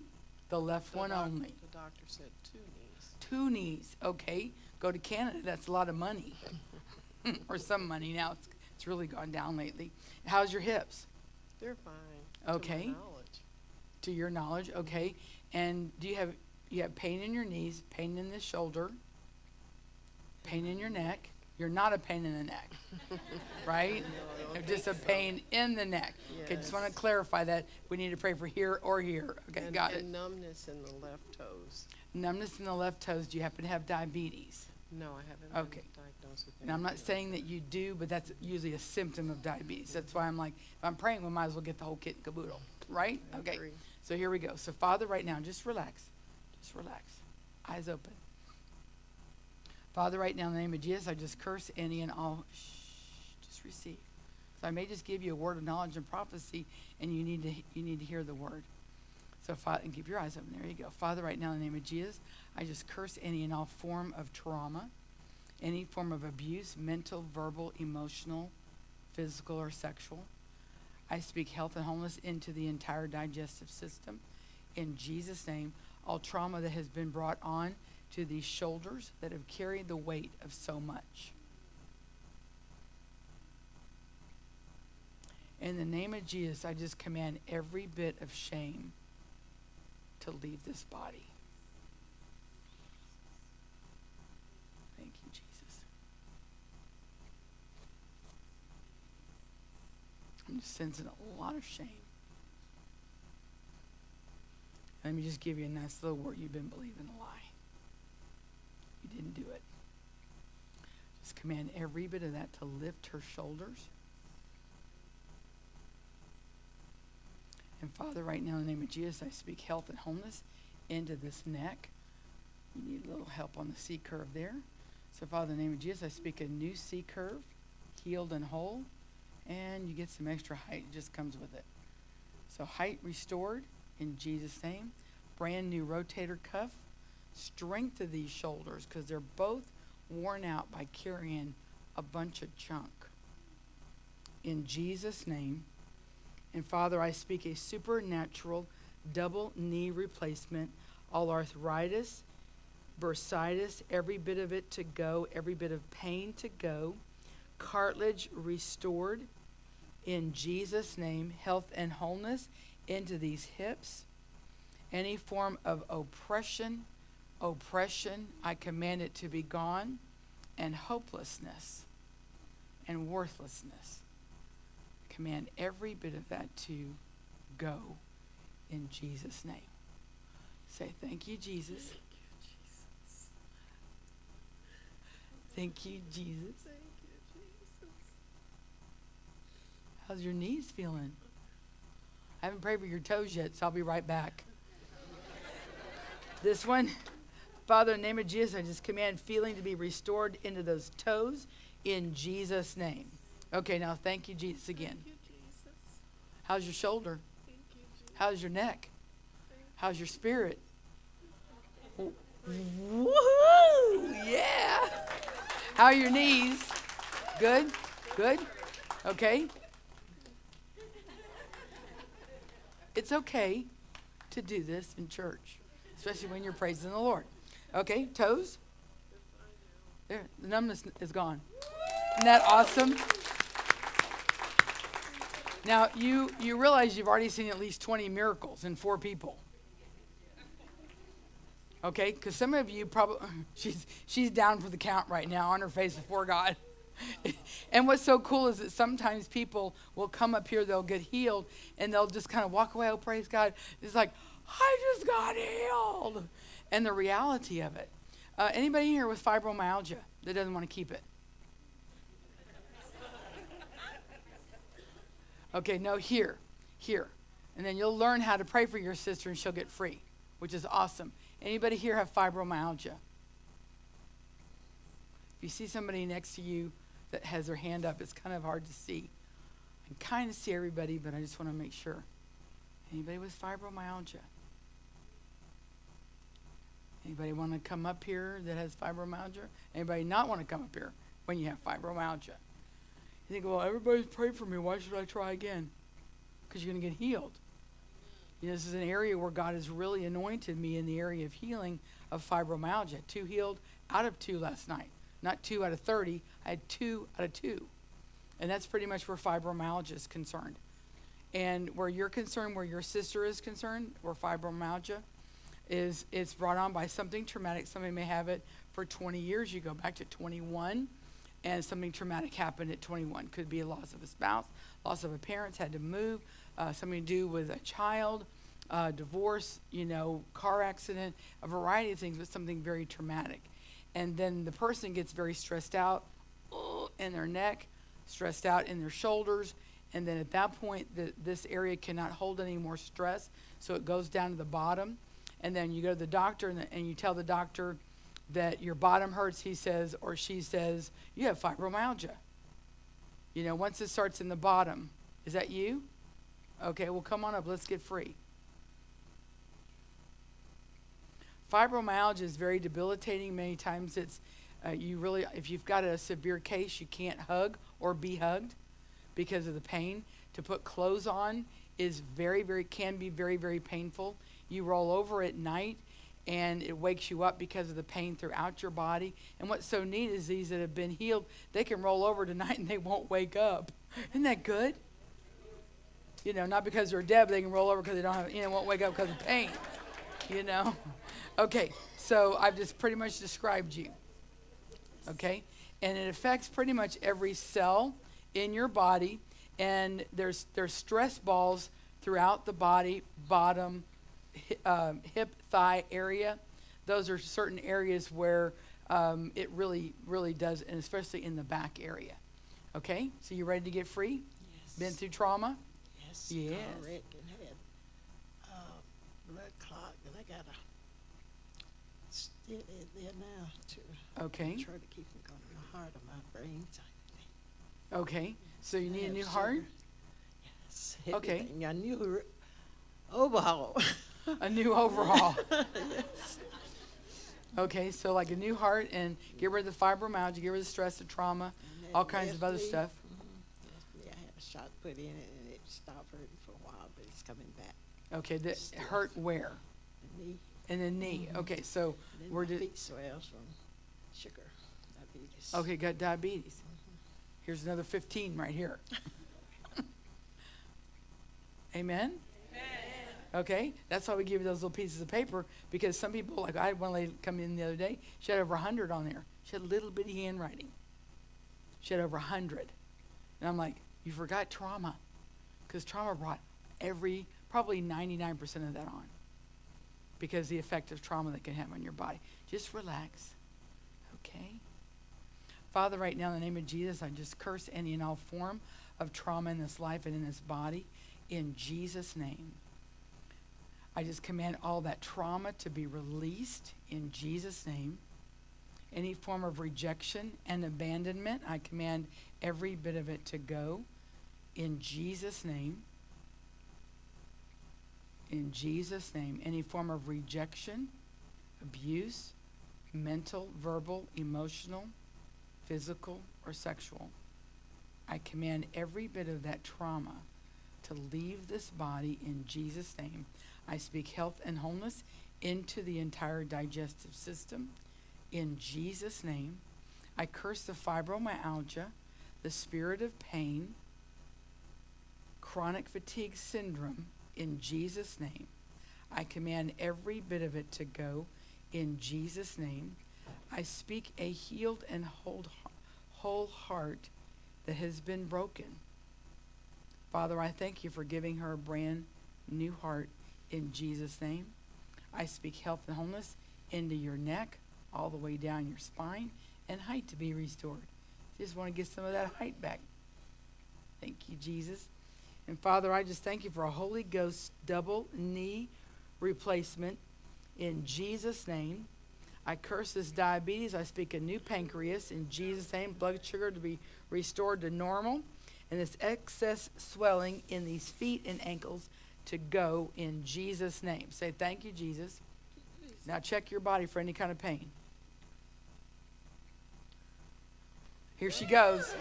The left one only. The doctor said 2 knees. 2 knees, okay. Go to Canada, that's a lot of money. Or some money now, it's really gone down lately. How's your hips? They're fine. Okay. To my knowledge. To your knowledge, okay. And do you have pain in your knees, pain in the shoulder, pain in your neck. You're not a pain in the neck, right? No, just a pain in the neck. Yes. Okay, just want to clarify that. We need to pray for here or here. Okay, got it. And numbness in the left toes. Numbness in the left toes. Do you happen to have diabetes? No, I haven't been diagnosed with anything. Now, I'm not saying that you do, but that's usually a symptom of diabetes. That's why I'm like, if I'm praying, we might as well get the whole kit and caboodle, right? Okay, so here we go. So, Father, right now, just relax. Just relax. Eyes open. Father, right now in the name of Jesus, I just curse any and all. Just receive. So I may just give you a word of knowledge and prophecy, and you need to hear the word. So Father, and keep your eyes open. There you go. Father, right now in the name of Jesus, I just curse any and all form of trauma, any form of abuse, mental, verbal, emotional, physical, or sexual. I speak health and wholeness into the entire digestive system. In Jesus' name, all trauma that has been brought on to these shoulders that have carried the weight of so much. In the name of Jesus, I just command every bit of shame to leave this body. Thank you, Jesus. I'm just sensing a lot of shame. Let me just give you a nice little word. You've been believing a lie. You didn't do it. Just command every bit of that to lift her shoulders. And Father, right now in the name of Jesus, I speak health and wholeness into this neck. You need a little help on the C curve there. So Father, in the name of Jesus, I speak a new C curve, healed and whole, and you get some extra height. It just comes with it. So height restored in Jesus' name. Brand new rotator cuff. Strength of these shoulders, because they're both worn out by carrying a bunch of junk. In Jesus' name. And Father, I speak a supernatural double knee replacement, all arthritis, bursitis, every bit of it to go, every bit of pain to go, cartilage restored in Jesus' name, health and wholeness into these hips. Any form of oppression, I command it to be gone, and hopelessness and worthlessness. Command every bit of that to go in Jesus' name. Say, thank you, Jesus. Thank you, Jesus. Thank you, Jesus. Thank you, Jesus. How's your knees feeling? I haven't prayed for your toes yet, so I'll be right back. This one, Father, in the name of Jesus, I just command feeling to be restored into those toes in Jesus' name. Okay, now thank you, Jesus, again. Thank you, Jesus. How's your shoulder? Thank you, Jesus. How's your neck? Thank you. How's your spirit? Oh. Woohoo! Yeah! How are your knees? Good? Good? Okay. It's okay to do this in church, especially when you're praising the Lord. Okay, toes? There, the numbness is gone. Isn't that awesome? Now, you realize you've already seen at least 20 miracles in 4 people. Okay, because some of you probably, she's down for the count right now on her face before God. And what's so cool is that sometimes people will come up here, they'll get healed, and they'll just kind of walk away, oh, praise God. It's like, I just got healed. And the reality of it. Anybody in here with fibromyalgia that doesn't want to keep it? Okay, no, here. And then you'll learn how to pray for your sister and she'll get free, which is awesome. Anybody here have fibromyalgia? If you see somebody next to you that has their hand up, it's kind of hard to see. I can kind of see everybody, but I just want to make sure. Anybody with fibromyalgia? Anybody want to come up here that has fibromyalgia? Anybody not want to come up here when you have fibromyalgia? You think, well, everybody's prayed for me. Why should I try again? Because you're going to get healed. You know, this is an area where God has really anointed me in the area of healing of fibromyalgia. 2 healed out of 2 last night. Not 2 out of 30. I had 2 out of 2. And that's pretty much where fibromyalgia is concerned. And where you're concerned, where your sister is concerned, where fibromyalgia is, it's brought on by something traumatic. Somebody may have it for 20 years. You go back to 21, and something traumatic happened at 21. Could be a loss of a spouse, loss of a parent, had to move, something to do with a child, divorce, you know, car accident, a variety of things, but something very traumatic. And then the person gets very stressed out in their neck, stressed out in their shoulders, and then at that point, this area cannot hold any more stress, so it goes down to the bottom. And then you go to the doctor, and you tell the doctor that your bottom hurts. He says, or she says, you have fibromyalgia. You know, once it starts in the bottom, is that you? Okay, well, come on up. Let's get free. Fibromyalgia is very debilitating. Many times it's, you really, if you've got a severe case, you can't hug or be hugged because of the pain. To put clothes on is can be very, very painful. You roll over at night, and it wakes you up because of the pain throughout your body. And what's so neat is these that have been healed, they can roll over tonight and they won't wake up. Isn't that good? You know, not because they're dead, but they can roll over because they don't have, you know, won't wake up because of pain. You know? Okay, so I've just pretty much described you. Okay? And it affects pretty much every cell in your body, and there's stress balls throughout the body, bottom, hip, thigh area. Those are certain areas where it really, really does, and especially in the back area. Okay? So you ready to get free? Yes. Been through trauma? Yes. Yes. Correct. And had blood clot, and I got a stint in there now to try to keep it going. My heart and my brain type thing. Okay. So you need a new heart? Yes. Okay. I knew overhaul. A new overhaul. Yes. Okay, so like a new heart, and get rid of the fibromyalgia, get rid of the stress, the trauma, all kinds of other stuff. Mm-hmm. Yeah, I had a shot put in it, and it stop hurting for a while, but it's coming back. Okay, that still. Hurt where? The knee. And the knee. Okay, so and we're just. Feet swells from sugar, diabetes. Okay, got diabetes. Here's another 15 right here. Amen? Amen. Okay, that's why we give you those little pieces of paper, because some people, like I had one lady come in the other day, she had over 100 on there. She had a little bitty handwriting. She had over 100. And I'm like, you forgot trauma, because trauma brought probably 99% of that on, because the effect of trauma that can have on your body. Just relax, okay? Father, right now in the name of Jesus, I just curse any and all form of trauma in this life and in this body. In Jesus' name, I just command all that trauma to be released in Jesus' name. Any form of rejection and abandonment, I command every bit of it to go in Jesus' name. In Jesus' name, any form of rejection, abuse, mental, verbal, emotional, physical, or sexual, I command every bit of that trauma to leave this body in Jesus' name. I speak health and wholeness into the entire digestive system in Jesus' name. I curse the fibromyalgia, the spirit of pain, chronic fatigue syndrome in Jesus' name. I command every bit of it to go in Jesus' name. I speak a healed and whole heart that has been broken. Father, I thank you for giving her a brand new heart in Jesus' name. I speak health and wholeness into your neck, all the way down your spine, and height to be restored. Just want to get some of that height back. Thank you, Jesus. And Father, I just thank you for a Holy Ghost double knee replacement in Jesus' name. I curse this diabetes. I speak a new pancreas in Jesus' name. Blood sugar to be restored to normal. And this excess swelling in these feet and ankles to go in Jesus' name. Say, thank you, Jesus. Now check your body for any kind of pain. Here she goes.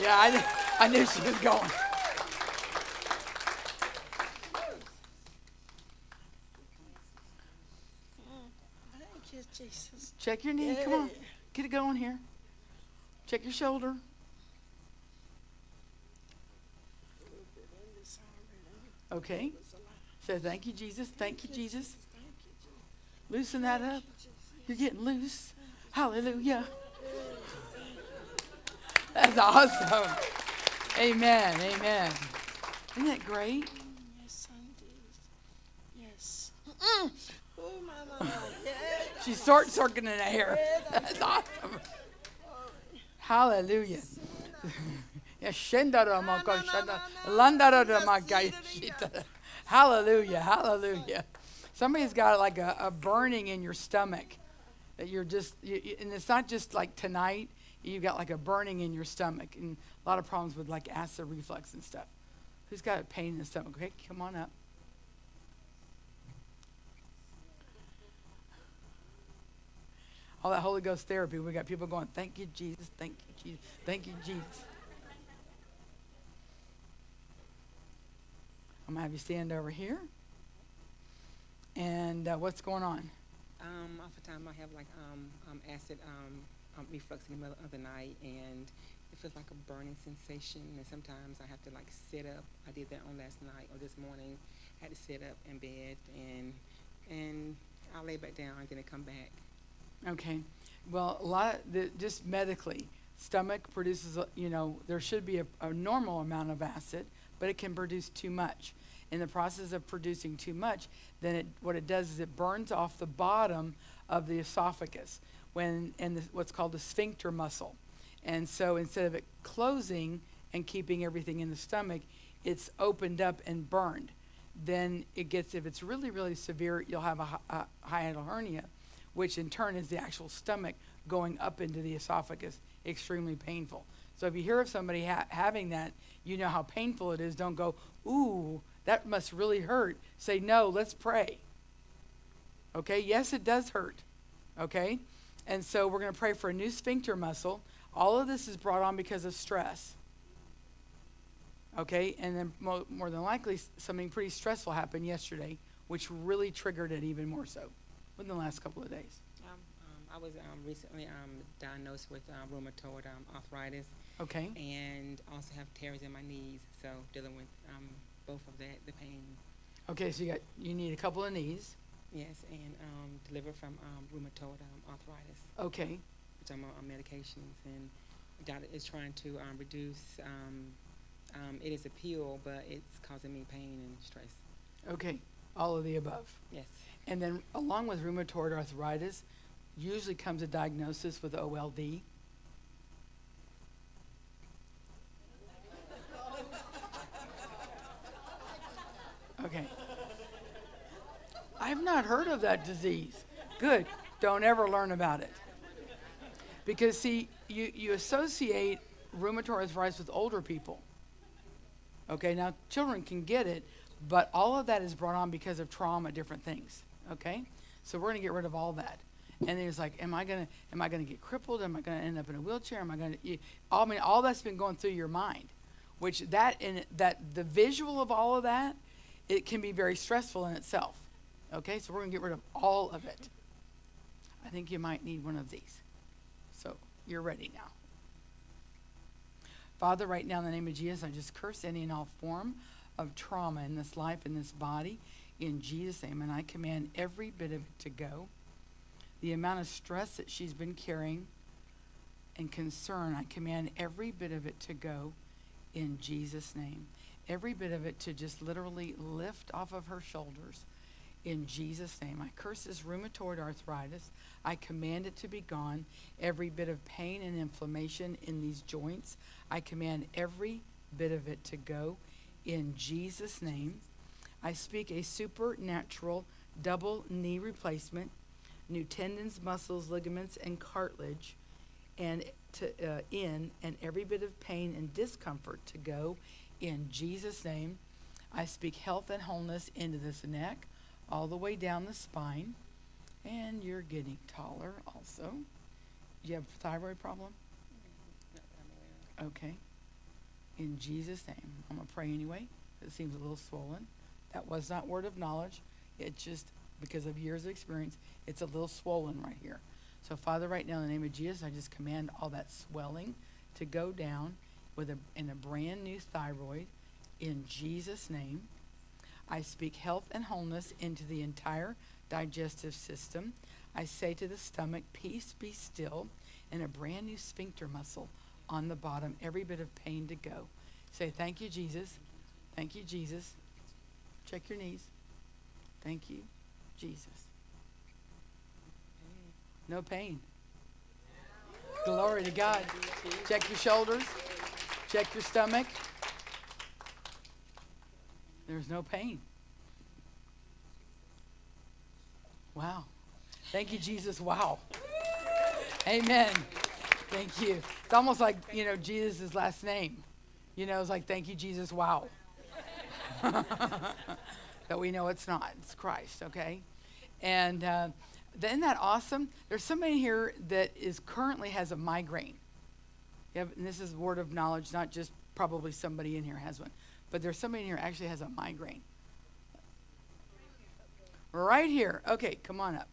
Yeah, I knew she was going. Thank you, Jesus. Check your knee. Come on. Get it going here. Check your shoulder. Okay. So thank you, Jesus. Thank you, Jesus. Loosen that up. You're getting loose. Hallelujah. That's awesome. Amen. Amen. Isn't that great? Yes, indeed. Yes. Oh, my Lord. She's short-circuiting in the hair. That's awesome. Hallelujah. Hallelujah. Hallelujah. Somebody's got like a burning in your stomach. That you're just, and it's not just like tonight. You've got like a burning in your stomach and a lot of problems with like acid reflux and stuff. Who's got a pain in the stomach? Okay, come on up. All that Holy Ghost therapy, we got people going, thank you, Jesus, thank you, Jesus, thank you, Jesus. I'm going to have you stand over here. And what's going on? Off the time I have like acid reflux in the middle of the night, and it feels like a burning sensation, and sometimes I have to like sit up. I did that on last night or this morning. I had to sit up in bed, and I'll lay back down and then it come back. Okay, well, a lot of just medically, stomach produces, you know, there should be a normal amount of acid, but it can produce too much. In the process of producing too much, then what it does is it burns off the bottom of the esophagus, what's called the sphincter muscle. And so instead of it closing and keeping everything in the stomach, it's opened up and burned. Then it gets, if it's really, really severe, you'll have a hiatal hernia, which in turn is the actual stomach going up into the esophagus, extremely painful. So if you hear of somebody having that, you know how painful it is. Don't go, ooh, that must really hurt. Say, no, let's pray. Okay, yes, it does hurt, okay? And so we're gonna pray for a new sphincter muscle. All of this is brought on because of stress. Okay, and then more than likely something pretty stressful happened yesterday, which really triggered it even more so within the last couple of days. I was recently diagnosed with rheumatoid arthritis. Okay. And also have tears in my knees, so dealing with both of that, the pain. Okay, so you need a couple of knees. Yes, and delivered from rheumatoid arthritis. Okay. Which I'm on medications, and doctor is trying to reduce. It is a pill, but it's causing me pain and stress. Okay, all of the above. Yes. And then along with rheumatoid arthritis, usually comes a diagnosis with OLD. Okay. I've not heard of that disease. Good. Don't ever learn about it. Because, see, you associate rheumatoid arthritis with older people. Okay, now children can get it, but all of that is brought on because of trauma, different things. Okay? So we're going to get rid of all that. And then it's like, am I going to get crippled? Am I going to end up in a wheelchair? Am I going to, I mean, all that's been going through your mind, which the visual of all of that, it can be very stressful in itself. Okay? So we're going to get rid of all of it. I think you might need one of these. So you're ready now. Father, right now in the name of Jesus, I just curse any and all form of trauma in this life, in this body, in Jesus' name. And I command every bit of it to go. The amount of stress that she's been carrying and concern, I command every bit of it to go in Jesus' name. Every bit of it to just literally lift off of her shoulders in Jesus' name. I curse this rheumatoid arthritis. I command it to be gone. Every bit of pain and inflammation in these joints, I command every bit of it to go in Jesus' name. I speak a supernatural double knee replacement, new tendons, muscles, ligaments, and cartilage, and to and every bit of pain and discomfort to go in Jesus' name. I speak health and wholeness into this neck, all the way down the spine. And you're getting taller also. Do you have a thyroid problem? Okay. In Jesus' name. I'm going to pray anyway. It seems a little swollen. That was not word of knowledge. It's just because of years of experience, it's a little swollen right here. So, Father, right now in the name of Jesus, I just command all that swelling to go down in a brand new thyroid in Jesus' name. I speak health and wholeness into the entire digestive system. I say to the stomach, peace, be still, and a brand new sphincter muscle on the bottom, every bit of pain to go. Say, thank you, Jesus. Thank you, Jesus. Check your knees. Thank you, Jesus. No pain. Glory to God. Check your shoulders. Check your stomach. There's no pain. Wow. Thank you, Jesus. Wow. Amen. Thank you. It's almost like, you know, Jesus' last name. You know, it's like, thank you, Jesus. Wow. But we know it's not. It's Christ, okay? And isn't that awesome? There's somebody here that currently has a migraine. And this is word of knowledge, not just probably somebody in here has one. But there's somebody in here actually has a migraine. Right here. Okay, come on up.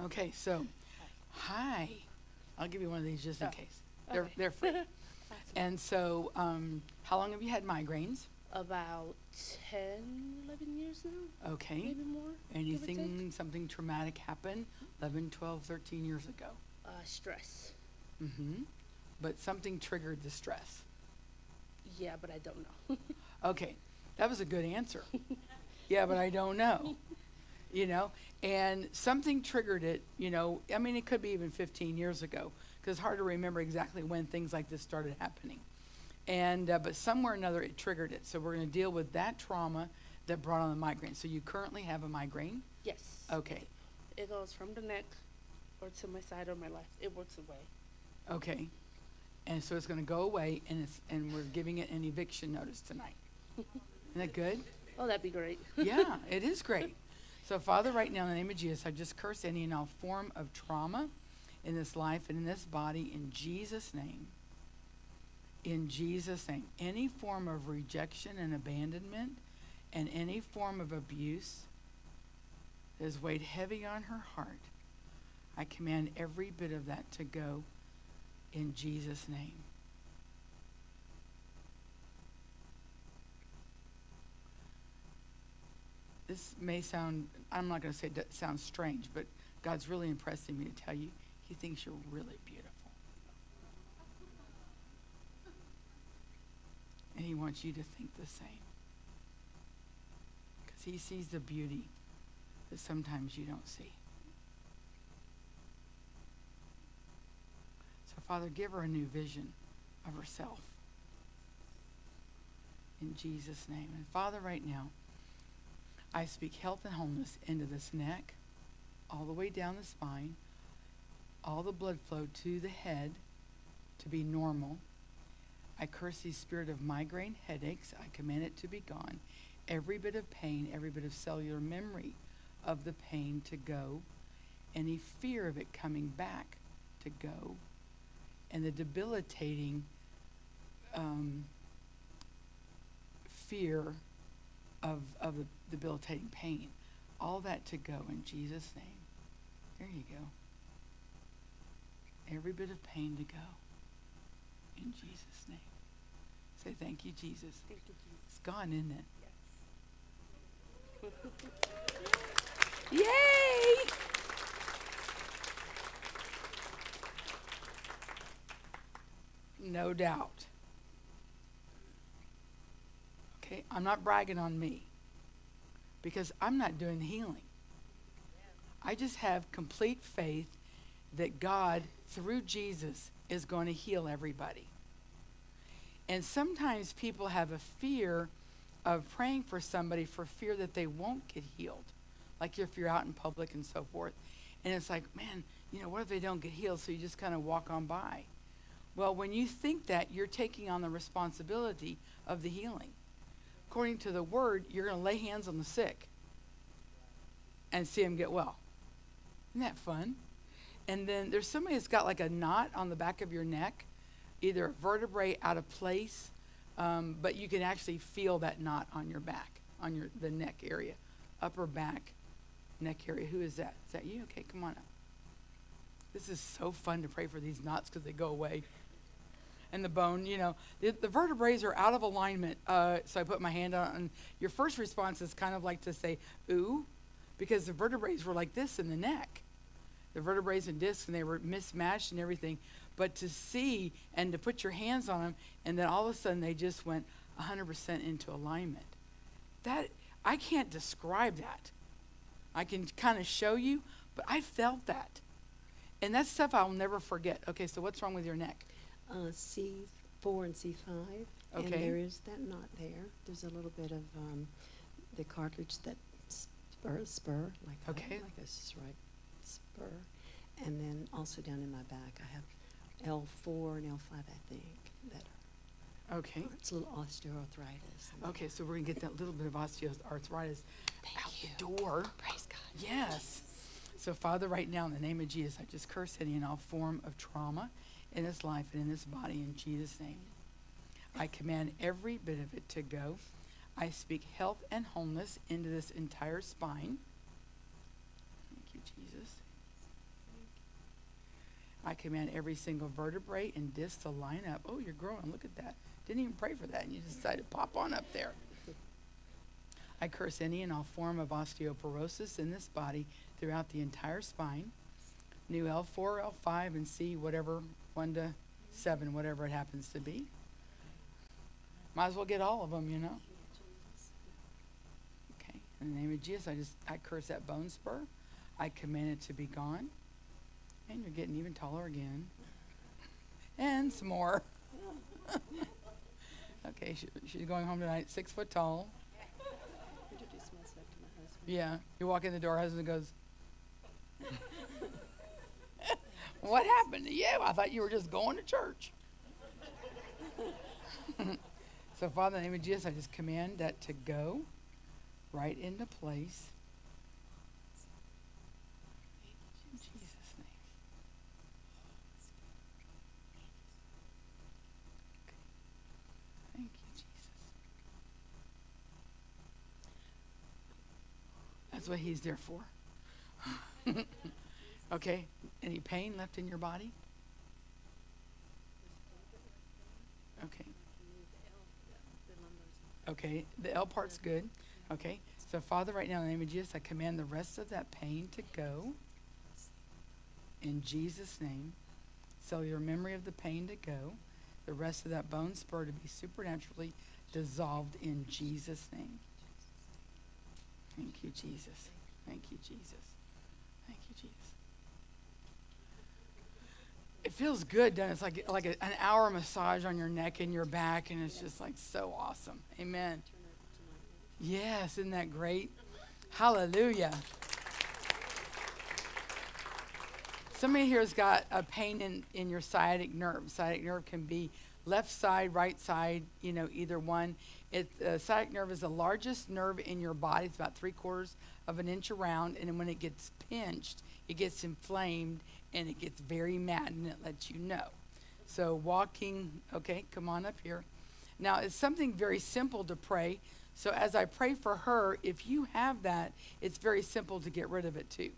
Okay, so, hi. I'll give you one of these just in case. They're free. And so, how long have you had migraines? About 10, 11 years now. Okay. Maybe more. Something traumatic happened 11, 12, 13 years ago? Stress. Mm-hmm. But something triggered the stress. Yeah, but I don't know. Okay. That was a good answer. Yeah, but I don't know. You know? And something triggered it, you know. I mean, it could be even 15 years ago, because it's hard to remember exactly when things like this started happening. And but somewhere or another it triggered it. So we're going to deal with that trauma that brought on the migraine. So you currently have a migraine? Yes. Okay. It goes from the neck or to my side or my left. It works away. Okay. And so it's going to go away, and we're giving it an eviction notice tonight. Isn't that good? Oh, that'd be great. Yeah, it is great. So, Father, right now, in the name of Jesus, I just curse any and all form of trauma in this life and in this body, in Jesus' name. In Jesus' name. Any form of rejection and abandonment and any form of abuse that has weighed heavy on her heart, I command every bit of that to go in Jesus' name. This may sound, I'm not going to say it sounds strange, but God's really impressing me to tell you, he thinks you're really beautiful. And he wants you to think the same. Because he sees the beauty that sometimes you don't see. So, Father, give her a new vision of herself. In Jesus' name. And, Father, right now, I speak health and wholeness into this neck, all the way down the spine, all the blood flow to the head to be normal. I curse the spirit of migraine headaches. I command it to be gone. Every bit of pain, every bit of cellular memory of the pain to go. Any fear of it coming back to go. And the debilitating fear of the debilitating pain. All that to go in Jesus' name. There you go. Every bit of pain to go. In Jesus' name. Say thank you, Jesus. Thank you, Jesus. It's gone, isn't it? Yes. Yay! No doubt. Okay, I'm not bragging on me because I'm not doing the healing. I just have complete faith that God, through Jesus, is going to heal everybody. And sometimes people have a fear of praying for somebody for fear that they won't get healed. Like if you're out in public and so forth. And it's like, man, you know, what if they don't get healed? So you just kind of walk on by. Well, when you think that, you're taking on the responsibility of the healing. According to the word, you're going to lay hands on the sick and see them get well. Isn't that fun? And then there's somebody that's got like a knot on the back of your neck, either a vertebrae out of place, but you can actually feel that knot on your back, on the neck area, upper back, neck area. Who is that? Is that you? Okay, come on up. This is so fun to pray for these knots because they go away. And the bone, you know, the vertebrae are out of alignment. So I put my hand on, and your first response is kind of like to say, ooh, because the vertebrae were like this in the neck. The vertebrae and discs, and they were mismatched and everything. But to see and to put your hands on them, and then all of a sudden they just went 100% into alignment. That, I can't describe that. I can kind of show you, but I felt that. And that's stuff I'll never forget. Okay, so what's wrong with your neck? C4 and C5. Okay. And there is that knot there. There's a little bit of the cartilage that spur like okay. Like this is right. Spur, and then also down in my back, I have L4 and L5, I think, that are. Okay. It's a little osteoarthritis. Okay, so we're going to get that little bit of osteoarthritis out the door. Praise God. Yes. So, Father, right now, in the name of Jesus, I just curse any and all form of trauma in this life and in this body in Jesus' name. I command every bit of it to go. I speak health and wholeness into this entire spine. Jesus. I command every single vertebrae and disc to line up. Oh, you're growing. Look at that. Didn't even pray for that, and you just decided to pop on up there. I curse any and all form of osteoporosis in this body throughout the entire spine. New L4, L5, and C, whatever, 1 to 7, whatever it happens to be. Might as well get all of them, you know. Okay. In the name of Jesus, I curse that bone spur. I command it to be gone. And you're getting even taller again. And some more. Okay, she's going home tonight, 6 foot tall. Introduce myself to my husband. Yeah, you walk in the door, husband goes, what happened to you? I thought you were just going to church. So, Father, in the name of Jesus, I just command that to go right into place. In Jesus' name. Thank you, Jesus. That's what he's there for. Okay. Any pain left in your body? Okay. Okay, the L part's good. Okay, so Father, right now in the name of Jesus, I command the rest of that pain to go. In Jesus' name, cellular memory of the pain to go. The rest of that bone spur to be supernaturally dissolved in Jesus' name. Thank you, Jesus. Thank you, Jesus. Thank you, Jesus. It feels good, doesn't it? It's like an hour massage on your neck and your back, and it's just like so awesome. Amen. Yes, isn't that great? Hallelujah. Somebody here has got a pain in your sciatic nerve. Sciatic nerve can be left side, right side, you know, either one. Sciatic nerve is the largest nerve in your body. It's about 3/4 of an inch around, and when it gets pinched, it gets inflamed, and it gets very mad, and it lets you know. So walking, okay, come on up here. Now, it's something very simple to pray. So as I pray for her, if you have that, it's very simple to get rid of it too,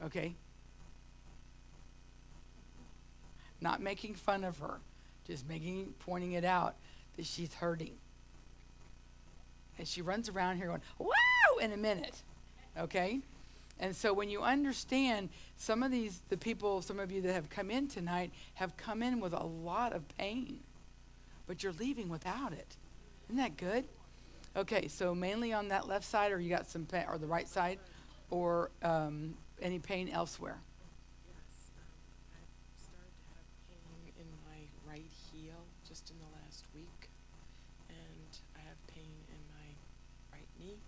okay? Not making fun of her, just pointing it out that she's hurting. And she runs around here going, "Wow!" in a minute, okay? And so when you understand, some of these, the people, some of you that have come in tonight have come in with a lot of pain, but you're leaving without it. Isn't that good? Okay, so mainly on that left side, or you got some pain, or the right side, or any pain elsewhere? Yes, I've started to have pain in my right heel just in the last week, and I have pain in my right knee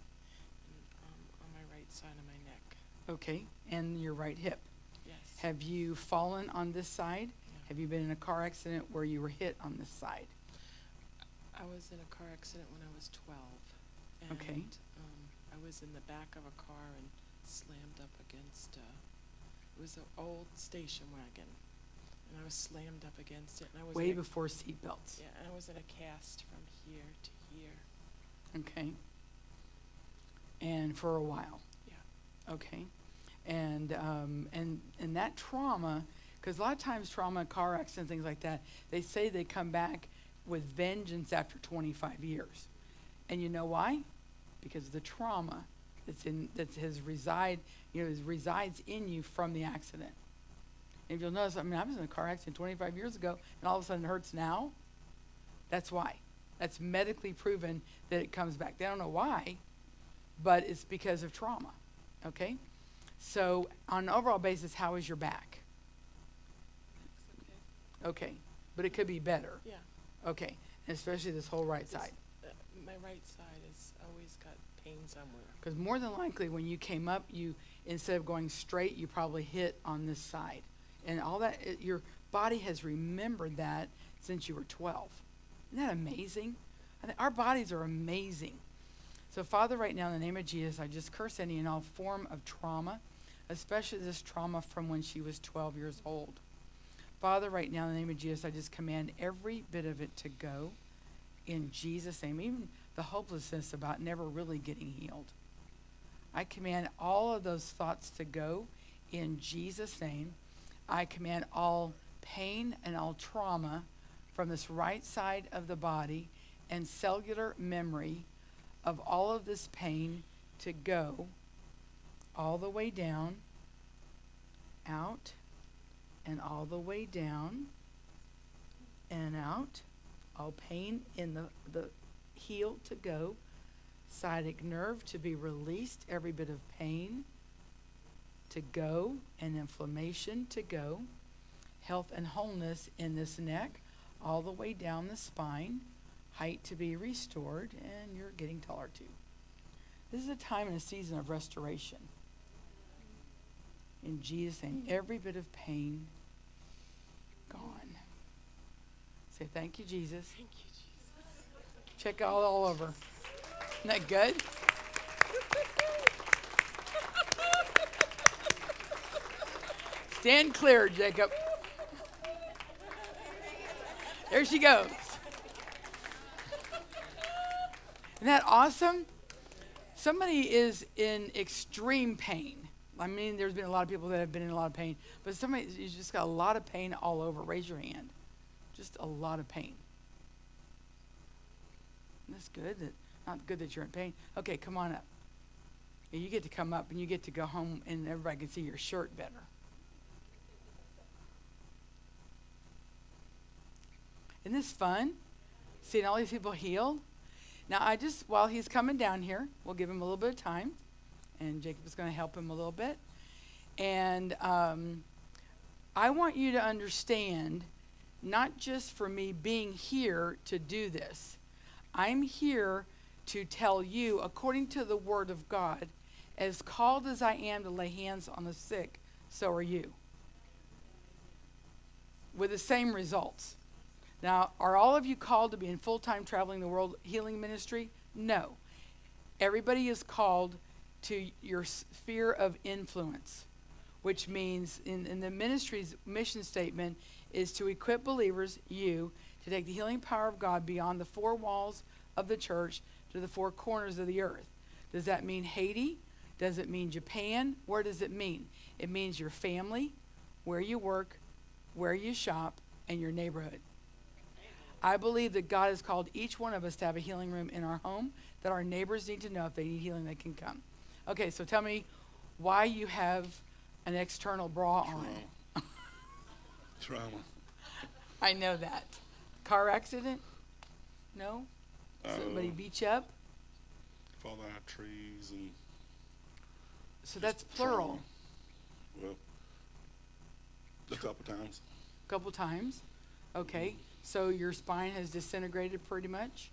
and on my right side of my neck. Okay, and your right hip. Yes. Have you fallen on this side? No. Have you been in a car accident where you were hit on this side? I was in a car accident when I was 12. And okay. I was in the back of a car and slammed up against, it was an old station wagon. And I was slammed up against it. And I was way before seatbelts. Yeah, and I was in a cast from here to here. Okay. And for a while. Yeah. Okay. And that trauma, because a lot of times trauma, car accidents, things like that, they say they come back with vengeance after 25 years. And you know why? Because the trauma that resides in you from the accident. And if you'll notice, I mean, I was in a car accident 25 years ago, and all of a sudden it hurts now. That's why. That's medically proven that it comes back. They don't know why, but it's because of trauma. Okay? So on an overall basis, how is your back? Okay. But it could be better. Yeah. Okay, and especially this whole right side. My right side has always got pain somewhere. Because more than likely when you came up, you, instead of going straight, you probably hit on this side. And all that, your body has remembered that since you were 12. Isn't that amazing? Our bodies are amazing. So Father, right now in the name of Jesus, I just curse any and all form of trauma, especially this trauma from when she was 12 years old. Father, right now in the name of Jesus, I just command every bit of it to go in Jesus' name. Even the hopelessness about never really getting healed. I command all of those thoughts to go in Jesus' name. I command all pain and all trauma from this right side of the body and cellular memory of all of this pain to go all the way down, out, and all the way down and out. All pain in the heel to go. Sciatic nerve to be released. Every bit of pain to go, and inflammation to go. Health and wholeness in this neck. All the way down the spine. Height to be restored, and you're getting taller too. This is a time and a season of restoration. In Jesus' name, every bit of pain gone. Say, thank you, Jesus. Thank you, Jesus. Check out all over. Isn't that good? Stand clear, Jacob. There she goes. Isn't that awesome? Somebody is in extreme pain. I mean, there's been a lot of people that have been in a lot of pain, but somebody's just got a lot of pain all over. Raise your hand. Just a lot of pain. That's good. Not good that you're in pain. Okay, come on up. You get to come up, and you get to go home, and everybody can see your shirt better. Isn't this fun? Seeing all these people healed. Now, I just, while he's coming down here, we'll give him a little bit of time, and Jacob is going to help him a little bit. And I want you to understand, not just for me being here to do this, I'm here to tell you, according to the Word of God, as called as I am to lay hands on the sick, so are you. With the same results. Now, are all of you called to be in full-time traveling the world healing ministry? No. Everybody is called to your sphere of influence, which means in the ministry's mission statement is to equip believers, you, to take the healing power of God beyond the four walls of the church to the four corners of the earth. Does that mean Haiti? Does it mean Japan? Where does it mean? It means your family, where you work, where you shop, and your neighborhood. I believe that God has called each one of us to have a healing room in our home, that our neighbors need to know if they need healing, they can come. Okay, so tell me why you have an external bra on. Trauma. I know that. Car accident? No? Somebody beat you up? Fall out of trees and... So that's plural. Trauma. Well, a couple times. A couple times? Okay. Mm-hmm. So your spine has disintegrated pretty much?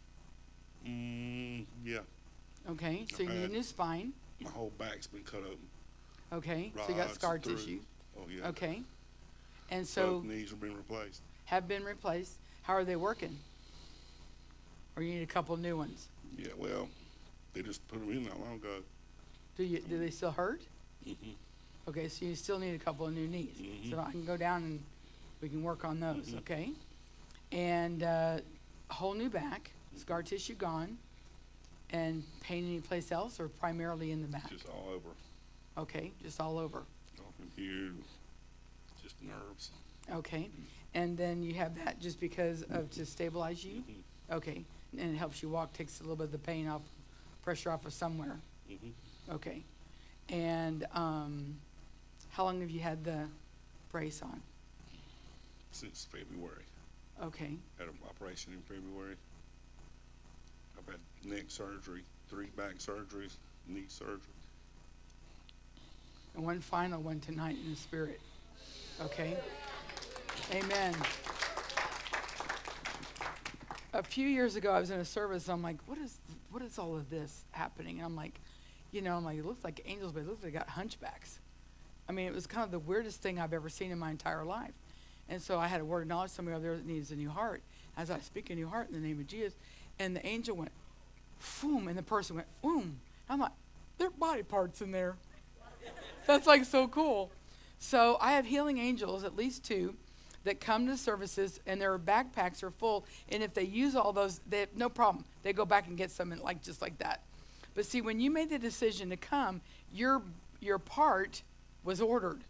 Yeah. Okay, so you need a new spine. My whole back's been cut open. Okay, so you got scar tissue. Oh, yeah. Okay. And so... Both knees have been replaced. Have been replaced. How are they working? Or you need a couple new ones? Yeah, well, they just put them in not long ago. Do they still hurt? Mm-hmm. Okay, so you still need a couple of new knees. Mm-hmm. So I can go down and we can work on those, mm-hmm. Okay? And whole new back, scar tissue gone, and pain any place else or primarily in the back? Just all over. Okay, just all over. All from here, just nerves. Okay, and then you have that just because of to stabilize you? Mm-hmm. Okay, and it helps you walk, takes a little bit of the pain off, pressure off of somewhere. Mm-hmm. Okay, and how long have you had the brace on? Since February. Okay. Had an operation in February. I've had neck surgery, 3 back surgeries, knee surgery. And one final one tonight in the spirit. Okay. Amen. A few years ago, I was in a service. I'm like, what is all of this happening? And I'm like, it looks like angels, but it looks like they got hunchbacks. I mean, it was kind of the weirdest thing I've ever seen in my entire life. And so I had a word of knowledge, somebody over there that needs a new heart. As I speak a new heart in the name of Jesus, and the angel went, boom, and the person went, boom. I'm like, there are body parts in there. That's like so cool. So I have healing angels, at least 2, that come to services, and their backpacks are full. And if they use all those, they have no problem. They go back and get some, and just like that. But see, when you made the decision to come, your part was ordered.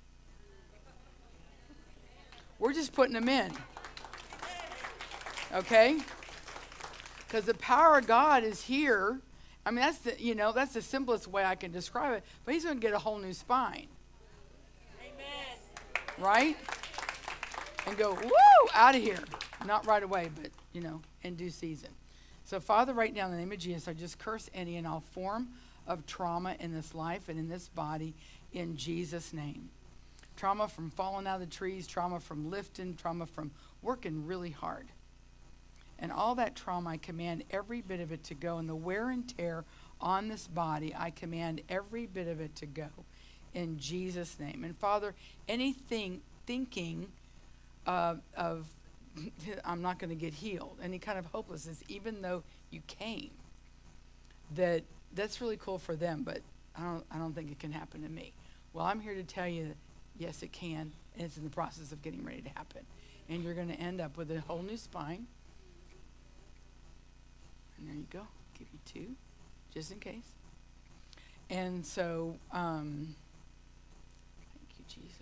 We're just putting them in, okay? Because the power of God is here. I mean, that's the, that's the simplest way I can describe it, but he's going to get a whole new spine. Amen. Right? And go, woo, out of here. Not right away, but, in due season. So, Father, right now in the name of Jesus, I just curse any and all form of trauma in this life and in this body in Jesus' name. Trauma from falling out of the trees, trauma from lifting, trauma from working really hard. And all that trauma, I command every bit of it to go. And the wear and tear on this body, I command every bit of it to go in Jesus' name. And, Father, anything thinking of I'm not going to get healed, any kind of hopelessness, even though you came. That's really cool for them, but I don't think it can happen to me. Well, I'm here to tell you that yes, it can, and it's in the process of getting ready to happen. And you're going to end up with a whole new spine. And there you go. Give you two, just in case. And so, thank you, Jesus.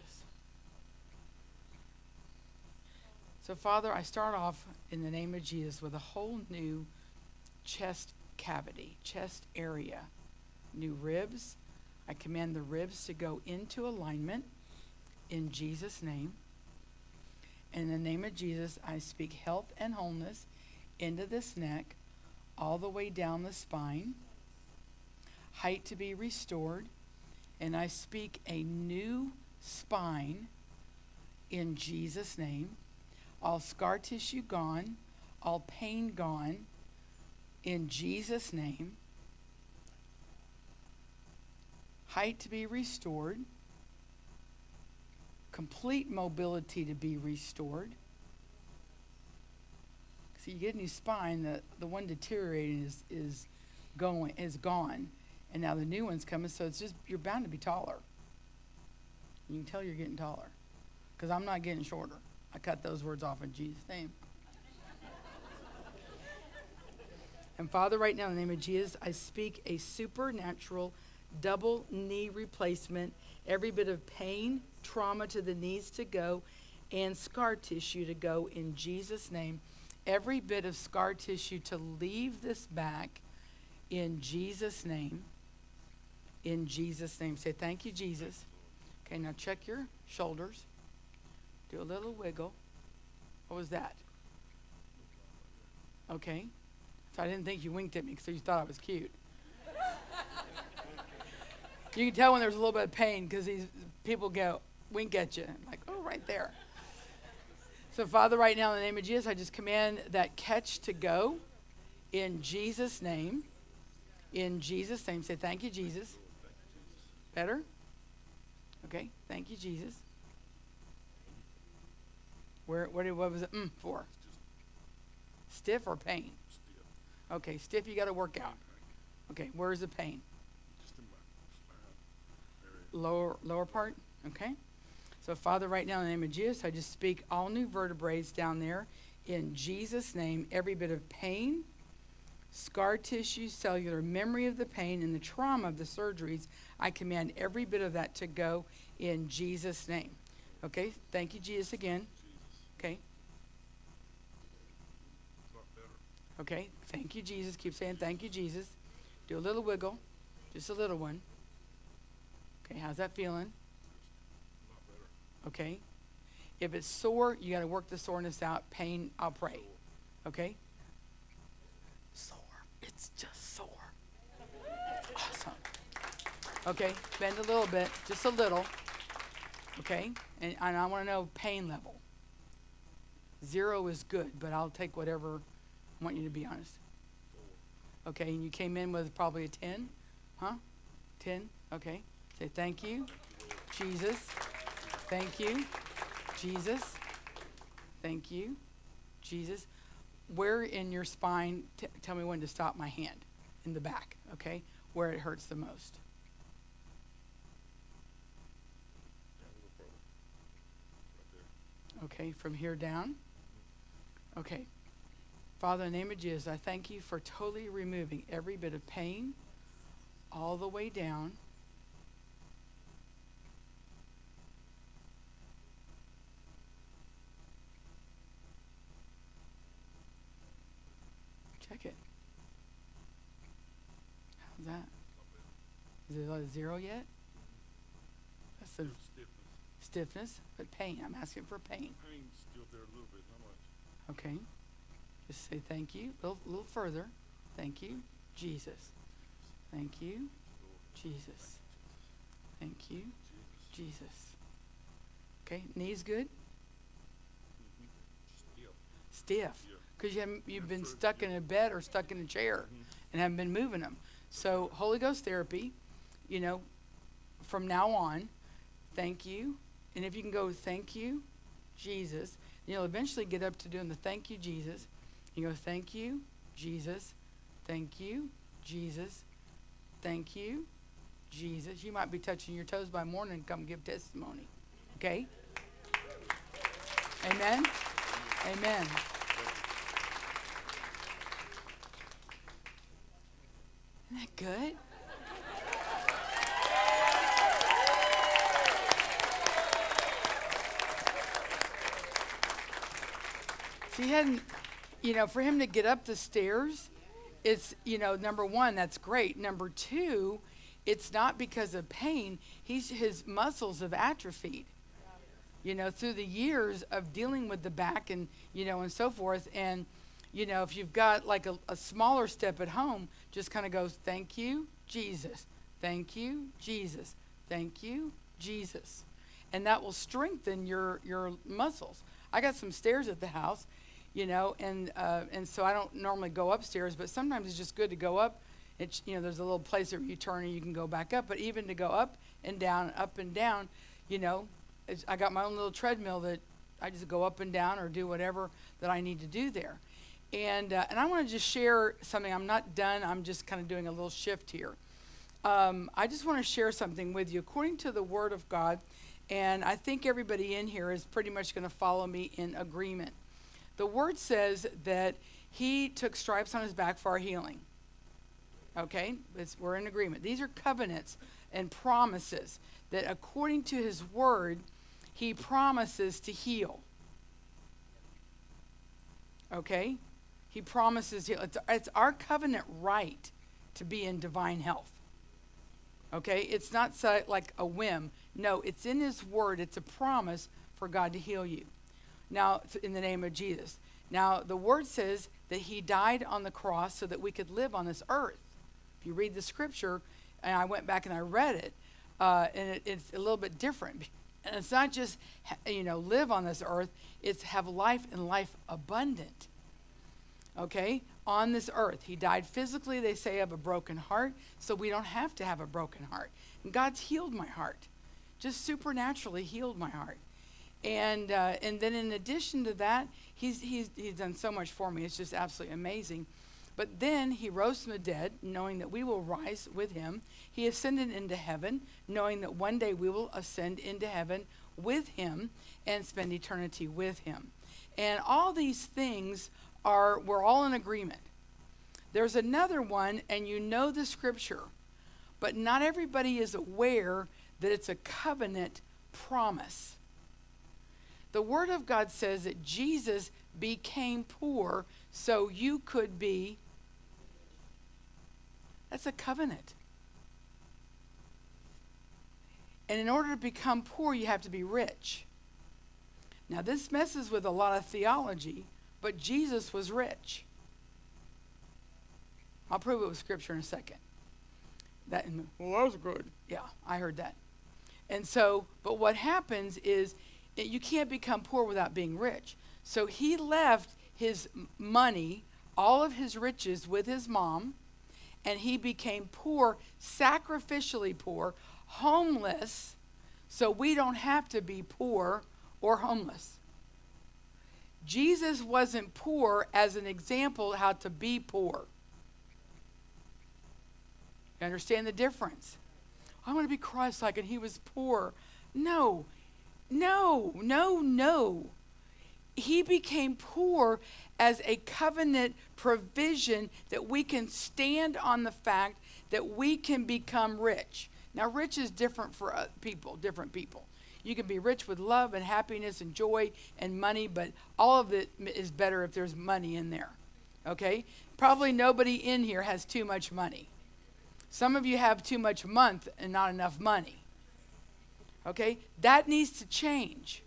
So, Father, I start off in the name of Jesus with a whole new chest cavity, chest area, new ribs. I command the ribs to go into alignment in Jesus' name. In the name of Jesus, I speak health and wholeness into this neck, all the way down the spine, height to be restored, and I speak a new spine in Jesus' name. All scar tissue gone, all pain gone in Jesus' name. Height to be restored, complete mobility to be restored. So you get a new spine, the one deteriorating is gone, and now the new one's coming, so it's just, you're bound to be taller. You can tell you're getting taller, because I'm not getting shorter. I cut those words off in Jesus' name. And Father, right now, in the name of Jesus, I speak a supernatural double knee replacement, every bit of pain, trauma to the knees to go, and scar tissue to go in Jesus' name. Every bit of scar tissue to leave this back in Jesus' name. In Jesus' name. Say, thank you, Jesus. Okay, now check your shoulders. Do a little wiggle. What was that? Okay. So I didn't think you winked at me because you thought I was cute. You can tell when there's a little bit of pain because these people go, wink at you. I'm like, oh, right there. So, Father, right now, in the name of Jesus, I just command that catch to go in Jesus' name. In Jesus' name. Say, thank you, Jesus. Better? Okay. Thank you, Jesus. What was it for? Stiff or pain? Okay, stiff, you got to work out. Okay, where is the pain? Lower part? Okay. So, Father, right now, in the name of Jesus, I just speak all new vertebrae down there. In Jesus' name, every bit of pain, scar tissue, cellular memory of the pain, and the trauma of the surgeries, I command every bit of that to go in Jesus' name. Okay? Thank you, Jesus, again. Okay. Okay. Thank you, Jesus. Keep saying, thank you, Jesus. Do a little wiggle. Just a little one. Okay. How's that feeling? Okay? If it's sore, you got to work the soreness out. Pain, I'll pray. Okay? Sore. It's just sore. Awesome. Okay? Bend a little bit. Just a little. Okay? And I want to know pain level. 0 is good, but I'll take whatever. I want you to be honest. Okay? And you came in with probably a 10? Huh? 10? Okay. Say thank you, Jesus. Thank you, Jesus. Thank you, Jesus. Where in your spine, tell me when to stop my hand in the back, okay? Where it hurts the most. Okay, from here down. Okay. Father, in the name of Jesus, I thank you for totally removing every bit of pain all the way down. That? Is it a 0 yet? That's the stiffness, but pain. I'm asking for pain. Pain's still there a little bit. How much? Okay. Just say thank you. A little further. Thank you, Jesus. Thank you, Jesus. Thank you, Jesus. Okay. Knees good? Stiff. Because you've been stuck in a bed or stuck in a chair and haven't been moving them. So, Holy Ghost therapy, you know, from now on, thank you. And if you can go, thank you, Jesus, you'll eventually get up to doing the thank you, Jesus. You go, thank you, Jesus. Thank you, Jesus. Thank you, Jesus. You might be touching your toes by morning. Come give testimony. Okay? Amen? Amen. Isn't that good? See, he hadn't, you know, for him to get up the stairs, it's, you know, number one, that's great. Number two, it's not because of pain. His muscles have atrophied, you know, through the years of dealing with the back and, you know, and so forth. And, you know, if you've got like a smaller step at home, just kind of goes, thank you, Jesus. Thank you, Jesus. Thank you, Jesus. And that will strengthen your muscles. I got some stairs at the house, you know, and so I don't normally go upstairs, but sometimes it's just good to go up. It's, you know, there's a little place that you turn and you can go back up, but even to go up and down, you know, I got my own little treadmill that I just go up and down or do whatever that I need to do there. And I want to just share something. I'm not done. I'm just kind of doing a little shift here. I just want to share something with you. According to the Word of God, and I think everybody in here is pretty much going to follow me in agreement. The Word says that he took stripes on his back for our healing. Okay? We're in agreement. These are covenants and promises that according to his Word, he promises to heal. Okay? He promises heal. It's our covenant right to be in divine health. Okay? It's not so, like a whim. No, it's in his Word. It's a promise for God to heal you. Now, in the name of Jesus. Now, the Word says that he died on the cross so that we could live on this earth. If you read the scripture, and I went back and I read it, and it's a little bit different. And it's not just, you know, live on this earth. It's have life and life abundant. Okay? On this earth. He died physically, they say, of a broken heart. So we don't have to have a broken heart. And God's healed my heart. Just supernaturally healed my heart. And then in addition to that, he's done so much for me. It's just absolutely amazing. But then he rose from the dead, knowing that we will rise with him. He ascended into heaven, knowing that one day we will ascend into heaven with him and spend eternity with him. And all these things are, we're all in agreement. There's another one, and you know the scripture, but not everybody is aware that it's a covenant promise. The Word of God says that Jesus became poor so you could be. That's a covenant. And in order to become poor, you have to be rich. Now, this messes with a lot of theology, but Jesus was rich. I'll prove it with scripture in a second. That, well, that was good. Yeah, I heard that. And so, but what happens is, you can't become poor without being rich. So he left his money, all of his riches, with his mom, and he became poor, sacrificially poor, homeless, so we don't have to be poor or homeless. Jesus wasn't poor as an example how to be poor. You understand the difference? I want to be Christ-like, and he was poor. No. No, no, no. He became poor as a covenant provision that we can stand on the fact that we can become rich. Now, rich is different for people, different people. You can be rich with love and happiness and joy and money, but all of it is better if there's money in there, okay? Probably nobody in here has too much money. Some of you have too much month and not enough money. Okay, that needs to change.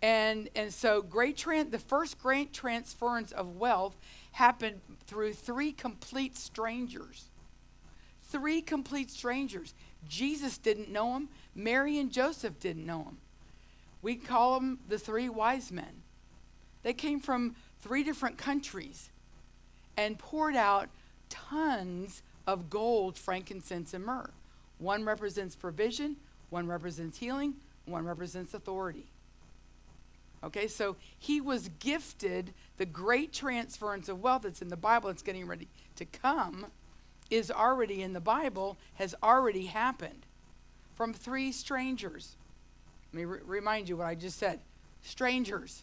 And so the first great transference of wealth happened through three complete strangers. Three complete strangers. Jesus didn't know them. Mary and Joseph didn't know them. We call them the three wise men. They came from three different countries and poured out tons of gold, frankincense, and myrrh. One represents provision. One represents healing, one represents authority. Okay, so he was gifted the great transference of wealth that's in the Bible. It's getting ready to come, is already in the Bible, has already happened from three strangers. Let me remind you what I just said. Strangers.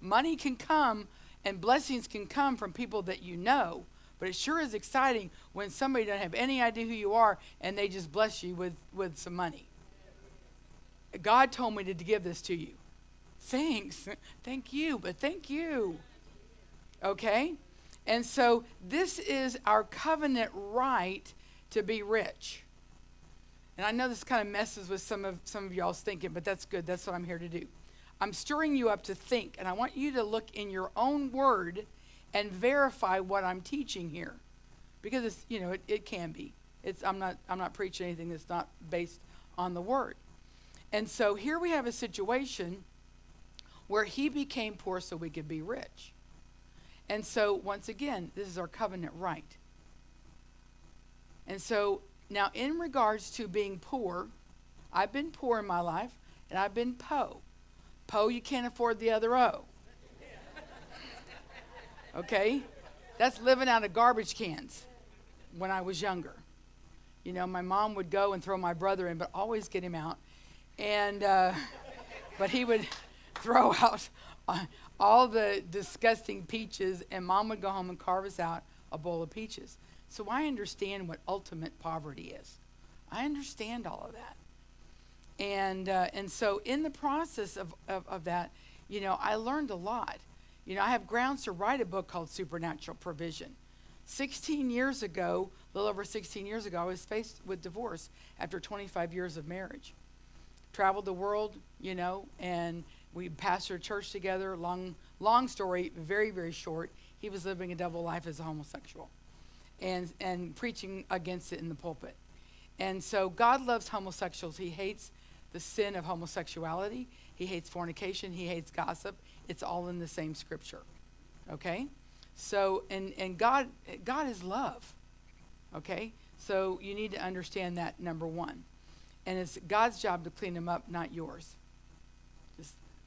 Money can come and blessings can come from people that you know, but it sure is exciting when somebody doesn't have any idea who you are and they just bless you with some money. God told me to give this to you. Thanks. Thank you, but thank you. Okay? And so this is our covenant right to be rich. And I know this kind of messes with some of y'all's thinking, but that's good. That's what I'm here to do. I'm stirring you up to think, and I want you to look in your own word and verify what I'm teaching here. Because it's, you know, it can be. It's I'm not preaching anything that's not based on the word. And so here we have a situation where he became poor so we could be rich. And so, once again, this is our covenant right. And so, now in regards to being poor, I've been poor in my life, and I've been po. Po, you can't afford the other O. Okay? That's living out of garbage cans when I was younger. You know, my mom would go and throw my brother in, but always get him out. And, but he would throw out all the disgusting peaches, and Mom would go home and carve us out a bowl of peaches. So I understand what ultimate poverty is. I understand all of that. And so in the process of that, you know, I learned a lot. You know, I have grounds to write a book called Supernatural Provision. 16 years ago, a little over 16 years ago, I was faced with divorce after 25 years of marriage. Traveled the world, you know, and we pastored a church together. Long story, very, very short. He was living a double life as a homosexual and preaching against it in the pulpit. And so God loves homosexuals. He hates the sin of homosexuality. He hates fornication. He hates gossip. It's all in the same scripture, okay? So, and God is love, okay? So you need to understand that, number one. And it's God's job to clean them up, not yours.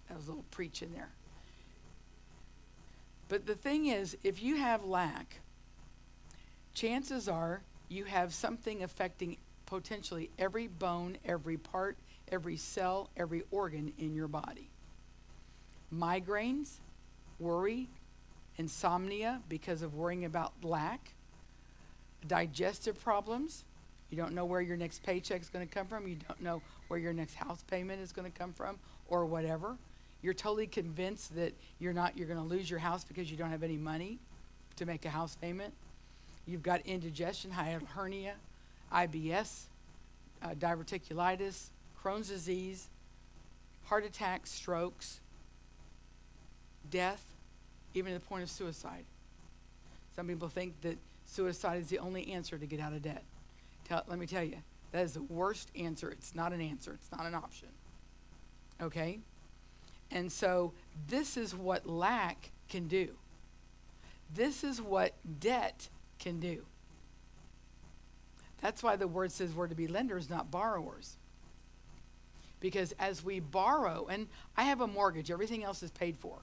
That was a little preach in there. But the thing is, if you have lack, chances are you have something affecting potentially every bone, every part, every cell, every organ in your body. Migraines, worry, insomnia because of worrying about lack, digestive problems. You don't know where your next paycheck is going to come from. You don't know where your next house payment is going to come from or whatever. You're totally convinced that you're going to lose your house because you don't have any money to make a house payment. You've got indigestion, hernia, IBS, diverticulitis, Crohn's disease, heart attacks, strokes, death, even to the point of suicide. Some people think that suicide is the only answer to get out of debt. Let me tell you, that is the worst answer. It's not an answer. It's not an option. Okay? And so this is what lack can do. This is what debt can do. That's why the word says we're to be lenders, not borrowers. Because as we borrow, and I have a mortgage. Everything else is paid for.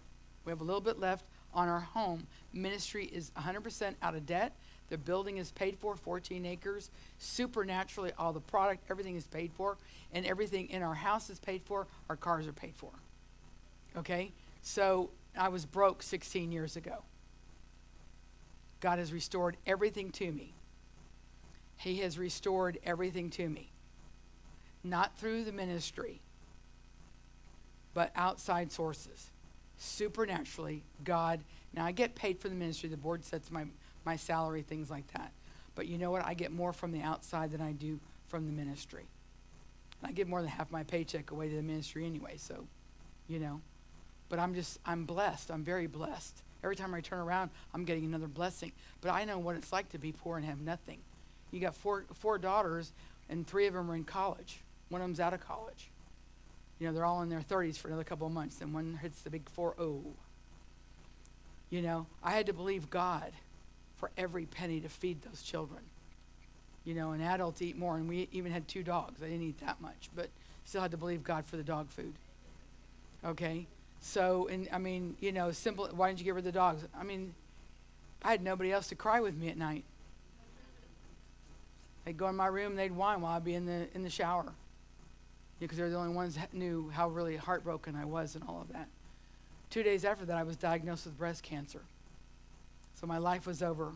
We have a little bit left on our home. Ministry is 100% out of debt. The building is paid for, 14 acres. Supernaturally, all the product, everything is paid for, and everything in our house is paid for. Our cars are paid for. Okay? So I was broke 16 years ago. God has restored everything to me. He has restored everything to me. Not through the ministry, but outside sources. Supernaturally, God. Now, I get paid for the ministry. The board sets my salary, things like that. But you know what? I get more from the outside than I do from the ministry. And I give more than half my paycheck away to the ministry anyway, so, you know. But I'm blessed. I'm very blessed. Every time I turn around, I'm getting another blessing. But I know what it's like to be poor and have nothing. You got four daughters, and three of them are in college. One of them's out of college. You know, they're all in their 30s for another couple of months. Then one hits the big 4-0. You know, I had to believe God for every penny to feed those children. You know, and adults eat more, and we even had 2 dogs. I didn't eat that much, but still had to believe God for the dog food. Okay? So, and I mean, you know, simple, why didn't you give her the dogs? I mean, I had nobody else to cry with me at night. They'd go in my room, they'd whine while I'd be in the shower. Because they were the only ones that knew how really heartbroken I was and all of that. 2 days after that, I was diagnosed with breast cancer. So my life was over.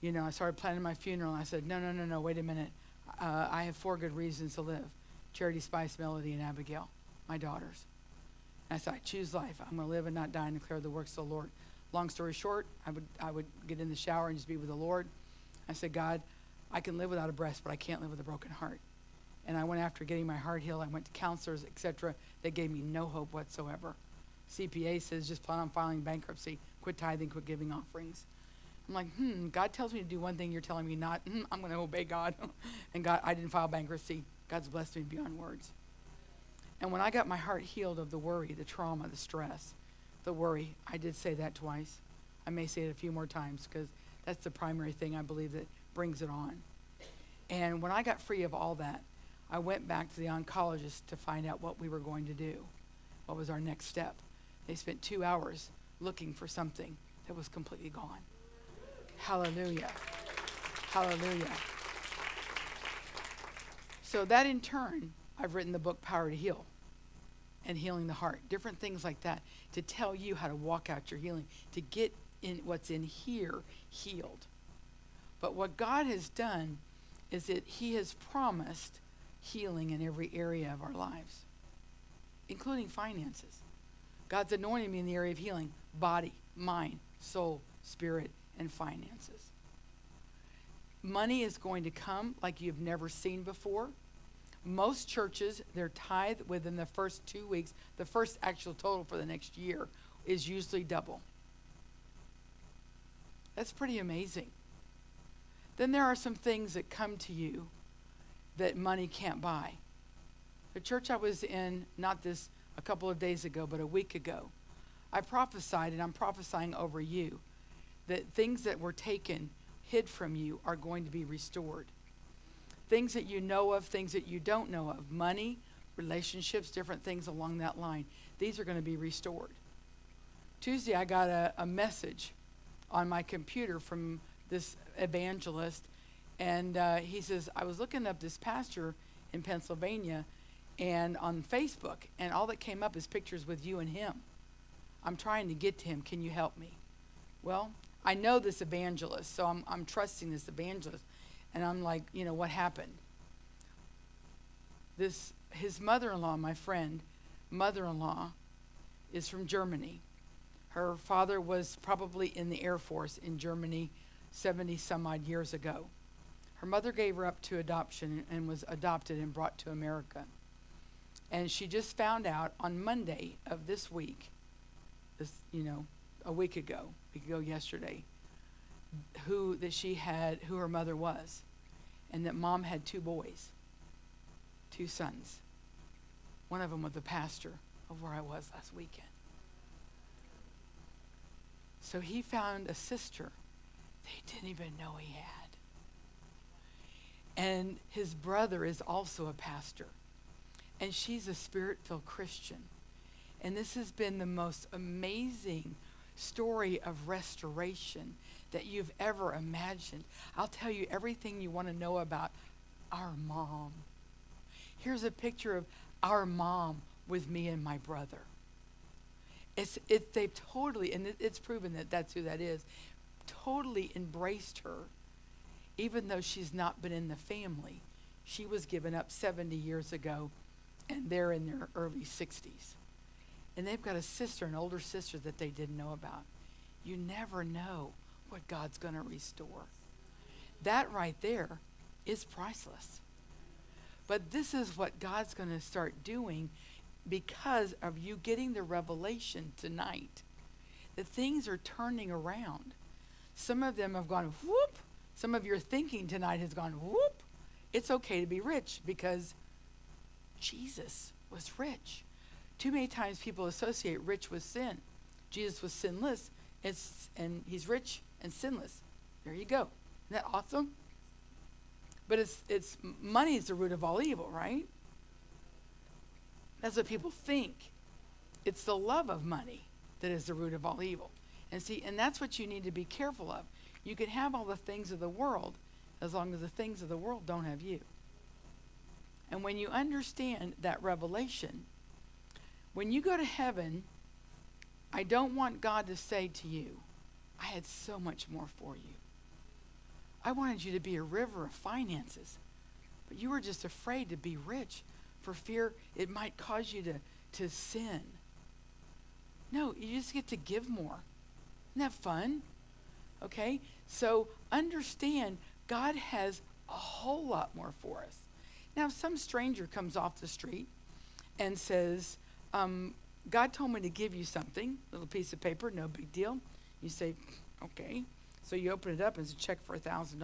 You know, I started planning my funeral, and I said, no, wait a minute. I have 4 good reasons to live. Charity, Spice, Melody, and Abigail, my daughters. And I said, I choose life. I'm going to live and not die and declare the works of the Lord. Long story short, I would get in the shower and just be with the Lord. I said, God, I can live without a breast, but I can't live with a broken heart. And I went after getting my heart healed. I went to counselors, etc. They gave me no hope whatsoever. CPA says, just plan on filing bankruptcy. Quit tithing, quit giving offerings. I'm like, God tells me to do one thing. You're telling me not. I'm going to obey God. And God, I didn't file bankruptcy. God's blessed me beyond words. And when I got my heart healed of the worry, the trauma, the stress, the worry, I did say that twice. I may say it a few more times because that's the primary thing I believe that brings it on. And when I got free of all that, I went back to the oncologist to find out what we were going to do, what was our next step. They spent 2 hours looking for something that was completely gone. Hallelujah. Hallelujah. So that in turn, I've written the book, Power to Heal, and Healing the Heart, different things like that to tell you how to walk out your healing, to get in what's in here healed. But what God has done is that he has promised healing in every area of our lives, including finances. God's anointed me in the area of healing, body, mind, soul, spirit, and finances. Money is going to come like you've never seen before. Most churches, their tithe within the first 2 weeks, the first actual total for the next year is usually double. That's pretty amazing. Then there are some things that come to you that money can't buy. The church I was in, not this a couple of days ago, but a week ago, I prophesied, and I'm prophesying over you, that things that were taken, hid from you, are going to be restored. Things that you know of, things that you don't know of, money, relationships, different things along that line, these are going to be restored. Tuesday, I got a message on my computer from this evangelist. And he says, I was looking up this pastor in Pennsylvania and on Facebook, and all that came up is pictures with you and him. I'm trying to get to him. Can you help me? Well, I know this evangelist, so I'm trusting this evangelist. And I'm like, you know, what happened? His mother-in-law, my friend, mother-in-law, is from Germany. Her father was probably in the Air Force in Germany 70-some-odd years ago. Her mother gave her up to adoption and was adopted and brought to America. And she just found out on Monday of this week, a week ago yesterday, who her mother was, and that mom had 2 boys, 2 sons. One of them was the pastor of where I was last weekend. So he found a sister they didn't even know he had. And his brother is also a pastor. And she's a spirit-filled Christian. And this has been the most amazing story of restoration that you've ever imagined. I'll tell you everything you want to know about our mom. Here's a picture of our mom with me and my brother. They've totally, and it's proven that that's who that is, totally embraced her. Even though she's not been in the family, she was given up 70 years ago, and they're in their early 60s. And they've got a sister, an older sister, that they didn't know about. You never know what God's going to restore. That right there is priceless. But this is what God's going to start doing because of you getting the revelation tonight. The things are turning around. Some of them have gone whoop. Some of your thinking tonight has gone, whoop, it's okay to be rich because Jesus was rich. Too many times people associate rich with sin. Jesus was sinless, and he's rich and sinless. There you go. Isn't that awesome? But it's money is the root of all evil, right? That's what people think. It's the love of money that is the root of all evil. And see, and that's what you need to be careful of. You can have all the things of the world as long as the things of the world don't have you. And when you understand that revelation, when you go to heaven, I don't want God to say to you, I had so much more for you. I wanted you to be a river of finances, but you were just afraid to be rich for fear it might cause you to sin. No, you just get to give more. Isn't that fun? Okay, so understand God has a whole lot more for us. Now, if some stranger comes off the street and says, God told me to give you something, little piece of paper, no big deal. You say, okay. So you open it up and it's a check for $1,000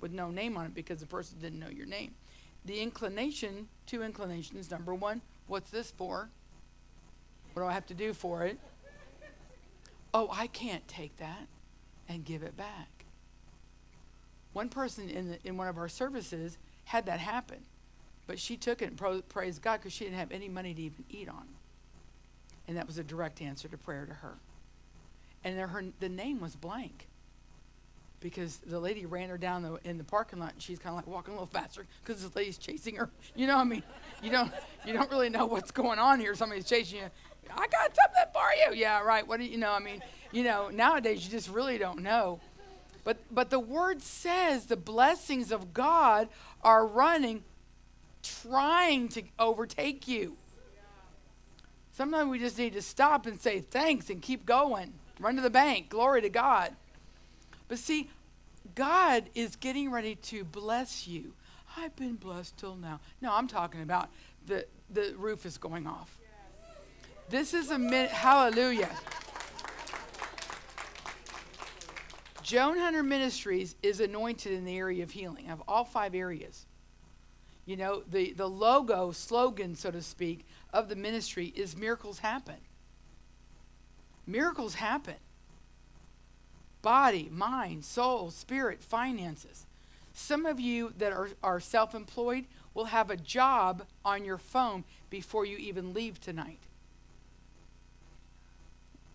with no name on it because the person didn't know your name. The inclination, two inclinations. Number one, what's this for? What do I have to do for it? Oh, I can't take that and give it back. One person in one of our services had that happen, but she took it and praised God because she didn't have any money to even eat on. And that was a direct answer to prayer to her. And the name was blank because the lady ran her down in the parking lot, and she's kind of like walking a little faster because this lady's chasing her. You know what I mean? You don't really know what's going on here. Somebody's chasing you. I got something for you. Yeah, right. What do you know? I mean, you know, nowadays you just really don't know. But the word says the blessings of God are running, trying to overtake you. Sometimes we just need to stop and say thanks and keep going. Run to the bank. Glory to God. But see, God is getting ready to bless you. I've been blessed till now. No, I'm talking about the roof is going off. This is a minute. Hallelujah. Joan Hunter Ministries is anointed in the area of healing, of all 5 areas. You know, the logo, slogan, so to speak, of the ministry is miracles happen. Miracles happen. Body, mind, soul, spirit, finances. Some of you that are self-employed will have a job on your phone before you even leave tonight.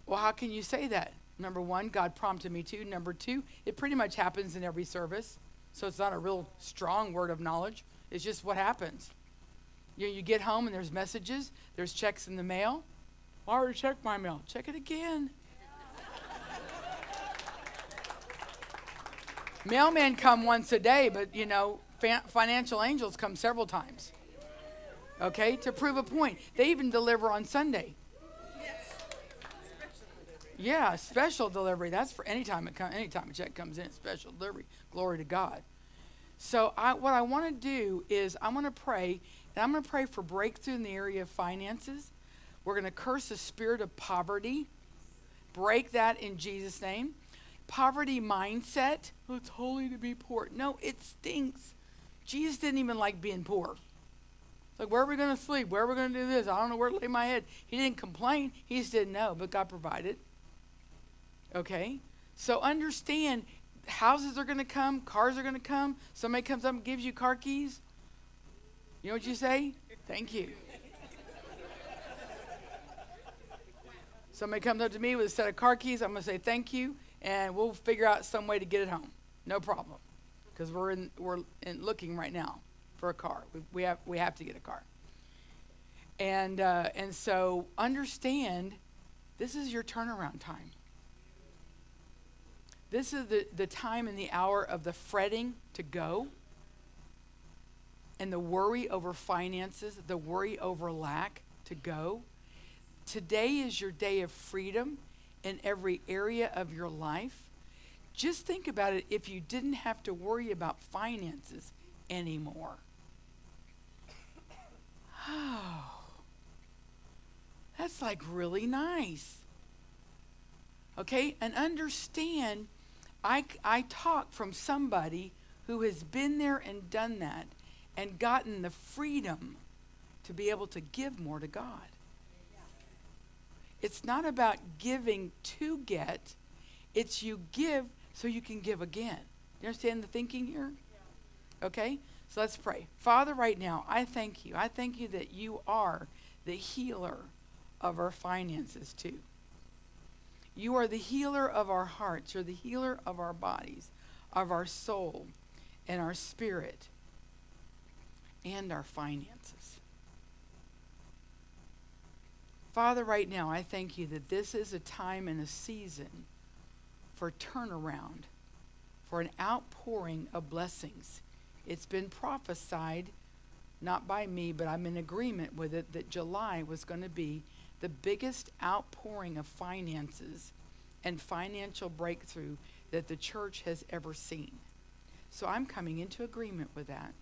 Well, how can you say that? Number one, God prompted me to. Number two, it pretty much happens in every service. So it's not a real strong word of knowledge. It's just what happens. You get home and there's messages. There's checks in the mail. I already checked my mail. Check it again. Mailmen come once a day, but, you know, financial angels come several times. Okay? To prove a point. They even deliver on Sunday. Yeah, special delivery. That's for anytime a check comes in, it's special delivery. Glory to God. So what I want to do is I'm going to pray, and I'm going to pray for breakthrough in the area of finances. We're going to curse the spirit of poverty. Break that in Jesus' name. Poverty mindset. Oh, it's holy to be poor. No, it stinks. Jesus didn't even like being poor. Like, where are we going to sleep? Where are we going to do this? I don't know where to lay my head. He didn't complain. He just didn't know, but God provided. Okay, so understand houses are going to come, cars are going to come. Somebody comes up and gives you car keys. You know what you say? Thank you. Somebody comes up to me with a set of car keys. I'm going to say thank you, and we'll figure out some way to get it home. No problem, because we're looking right now for a car. We have to get a car. And so understand, this is your turnaround time. This is the time and the hour of the fretting to go and the worry over finances, the worry over lack to go. Today is your day of freedom in every area of your life. Just think about it, if you didn't have to worry about finances anymore. Oh, that's like really nice. Okay, and understand, I talk from somebody who has been there and done that and gotten the freedom to be able to give more to God. It's not about giving to get. It's you give so you can give again. You understand the thinking here? Okay, so let's pray. Father, right now, I thank you. I thank you that you are the healer of our finances too. You are the healer of our hearts. You're the healer of our bodies, of our soul, and our spirit, and our finances. Father, right now, I thank you that this is a time and a season for turnaround, for an outpouring of blessings. It's been prophesied, not by me, but I'm in agreement with it, that July was going to be the biggest outpouring of finances and financial breakthrough that the church has ever seen. So I'm coming into agreement with that.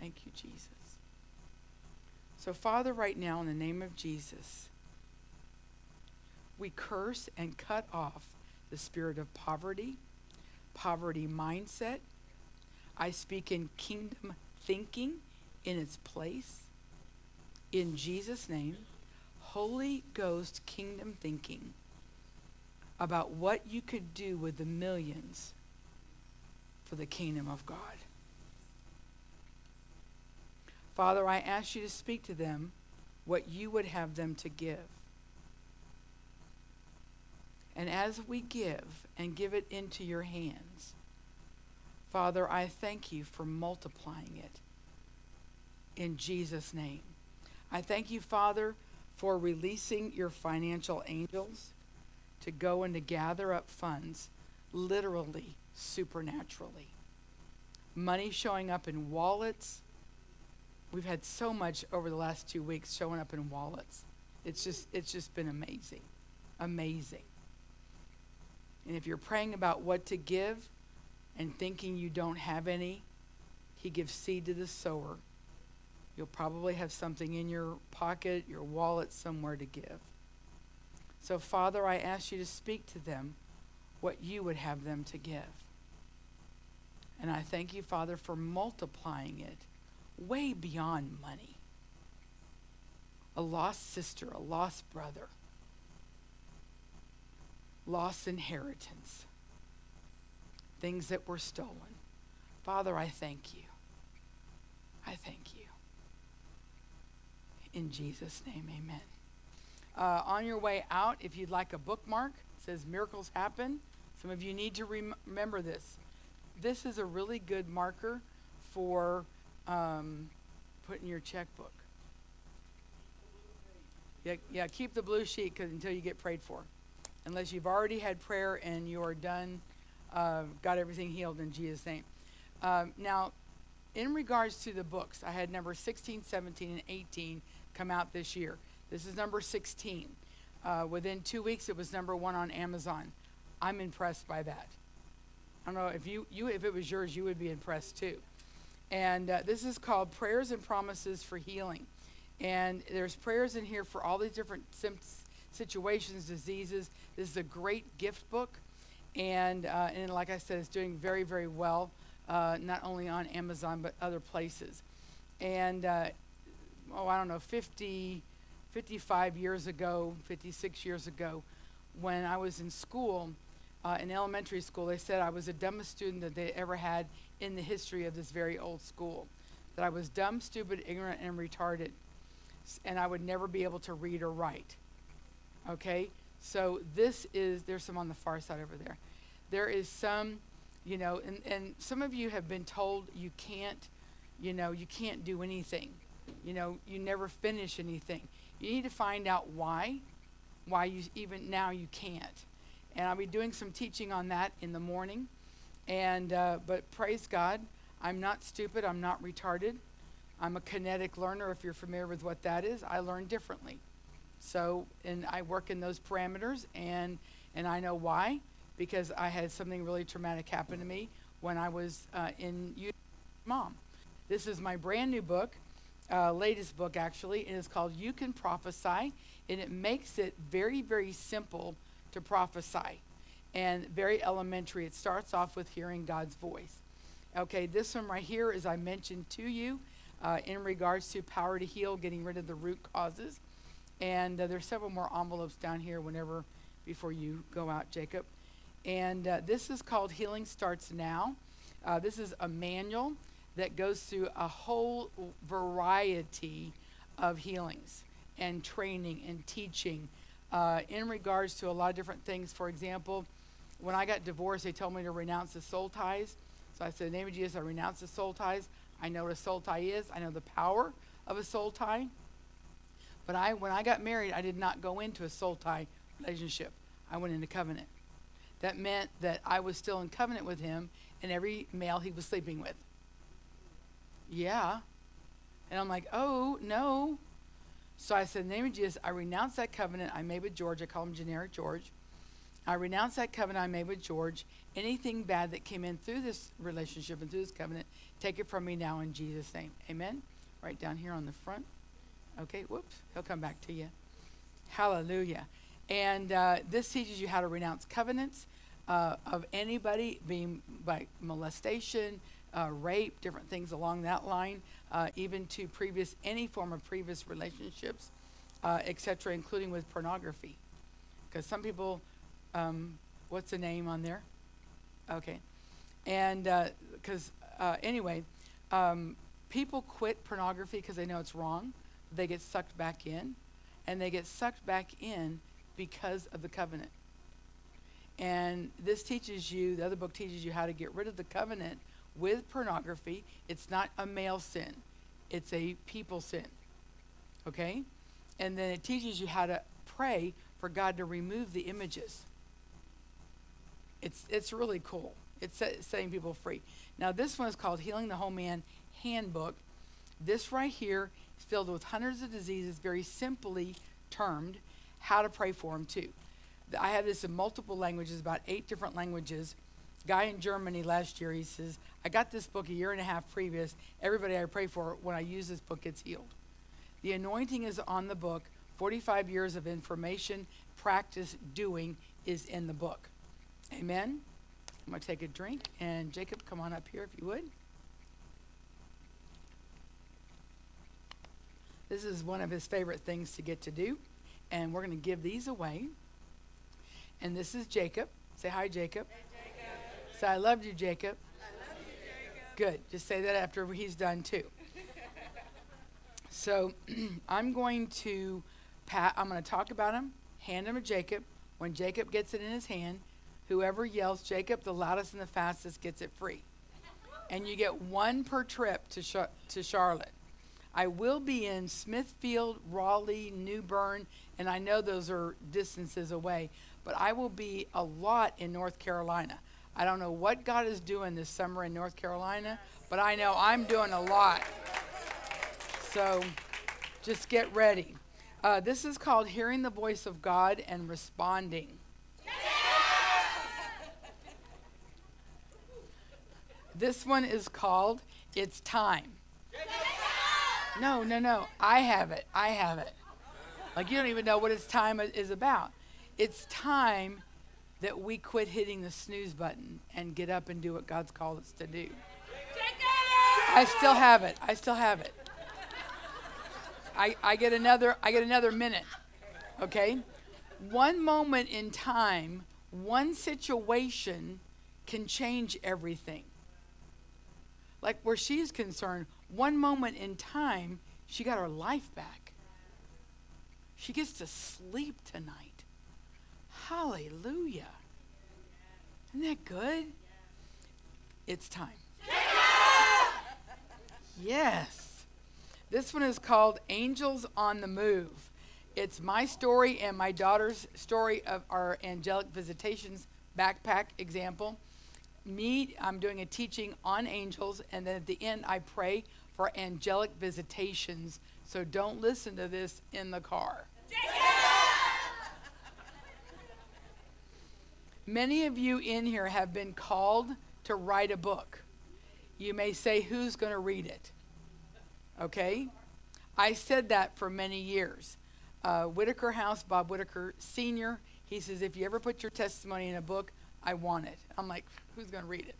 Thank you, Jesus. So Father, right now, in the name of Jesus, we curse and cut off the spirit of poverty, poverty mindset. I speak in kingdom thinking in its place. In Jesus' name, Holy Ghost kingdom thinking about what you could do with the millions for the kingdom of God. Father, I ask you to speak to them what you would have them to give. And as we give and give it into your hands, Father, I thank you for multiplying it in Jesus' name. I thank you, Father, for releasing your financial angels to go and to gather up funds, literally, supernaturally. Money showing up in wallets. We've had so much over the last 2 weeks showing up in wallets. It's just been amazing, amazing. And if you're praying about what to give and thinking you don't have any, he gives seed to the sower. You'll probably have something in your pocket, your wallet, somewhere to give. So, Father, I ask you to speak to them what you would have them to give. And I thank you, Father, for multiplying it way beyond money. A lost sister, a lost brother, lost inheritance, things that were stolen. Father, I thank you. I thank you. In Jesus' name, amen. On your way out, if you'd like a bookmark, it says miracles happen. Some of you need to remember this. This is a really good marker for put in your checkbook. Yeah, keep the blue sheet until you get prayed for. Unless you've already had prayer and you are done, got everything healed in Jesus' name. Now, in regards to the books, I had number 16, 17, and 18 come out this year. This is number 16. Within 2 weeks, it was number 1 on Amazon. I'm impressed by that. I don't know, if it was yours, you would be impressed too. And this is called Prayers and Promises for Healing. And there's prayers in here for all these different situations, diseases. This is a great gift book. And like I said, it's doing very, very well, not only on Amazon, but other places. And, I don't know, 55 years ago, 56 years ago, when I was in school, in elementary school, they said I was the dumbest student that they ever had in the history of this very old school, that I was dumb, stupid, ignorant, and retarded, and I would never be able to read or write. Okay, so this is, there's some on the far side over there. There is some, you know, and some of you have been told you can't, you know, you can't do anything. You know, you never finish anything. You need to find out why you even now you can't. And I'll be doing some teaching on that in the morning. And but praise God, I'm not stupid, I'm not retarded. I'm a kinetic learner, if you're familiar with what that is. I learn differently. So, and I work in those parameters, and I know why, because I had something really traumatic happen to me when I was in mom. This is my brand new book, latest book actually, and it's called You Can Prophesy, and it makes it very, very simple to prophesy and very elementary. It starts off with hearing God's voice. Okay, this one right here, as I mentioned to you, in regards to power to heal, getting rid of the root causes. And there's several more envelopes down here whenever, before you go out, Jacob. And this is called Healing Starts Now. This is a manual that goes through a whole variety of healings and training and teaching in regards to a lot of different things. For example, when I got divorced, they told me to renounce the soul ties. So I said, in the name of Jesus, I renounce the soul ties. I know what a soul tie is. I know the power of a soul tie. But when I got married, I did not go into a soul tie relationship. I went into covenant. That meant that I was still in covenant with him and every male he was sleeping with. Yeah. And I'm like, oh, no. So I said, in the name of Jesus, I renounce that covenant I made with George. I call him generic George. I renounce that covenant I made with George. Anything bad that came in through this relationship and through this covenant, take it from me now in Jesus' name. Amen. Right down here on the front. Okay, whoops. He'll come back to you. Hallelujah. And this teaches you how to renounce covenants of anybody, being by molestation, rape, different things along that line, even to previous, any form of previous relationships, etc., including with pornography. Because some people, what's the name on there? Okay. And because anyway, people quit pornography because they know it's wrong. They get sucked back in, and they get sucked back in because of the covenant. And this teaches you, the other book teaches you how to get rid of the covenant with pornography. It's not a male sin, it's a people sin, okay? And then it teaches you how to pray for God to remove the images. It's really cool. It's setting people free. Now this one is called Healing the Whole Man Handbook. This right here is filled with hundreds of diseases, very simply termed, how to pray for them too. I have this in multiple languages, about 8 different languages. Guy in Germany last year, he says, I got this book a year and a half previous. Everybody I pray for, when I use this book, gets healed. The anointing is on the book. 45 years of information, practice, doing is in the book. Amen. I'm going to take a drink. And Jacob, come on up here if you would. This is one of his favorite things to get to do. And we're going to give these away. And this is Jacob. Say hi, Jacob. Hey, Jacob. Say, I love you, Jacob. I love you, Jacob. Good. Just say that after he's done, too. So I'm going to talk about him, hand him to Jacob. When Jacob gets it in his hand, whoever yells, Jacob, the loudest and the fastest, gets it free. And you get one per trip to Charlotte. I will be in Smithfield, Raleigh, New Bern, and I know those are distances away, but I will be a lot in North Carolina. I don't know what God is doing this summer in North Carolina, but I know I'm doing a lot. So just get ready. This is called Hearing the Voice of God and Responding. Yeah! This one is called It's Time. Yeah! No. I have it. Like, you don't even know what It's Time is about. It's time that we quit hitting the snooze button and get up and do what God's called us to do. I still have it. I get another minute, okay? One moment in time, one situation can change everything. Like where she's concerned, one moment in time, she got her life back. She gets to sleep tonight. Hallelujah. Isn't that good? It's time. Yes. This one is called Angels on the Move. It's my story and my daughter's story of our angelic visitations backpack example. I'm doing a teaching on angels, and then at the end I pray for angelic visitations. So don't listen to this in the car. Many of you in here have been called to write a book. You may say, who's going to read it? Okay? I said that for many years. Whitaker House, Bob Whitaker Sr., he says, if you ever put your testimony in a book, I want it. I'm like, who's going to read it?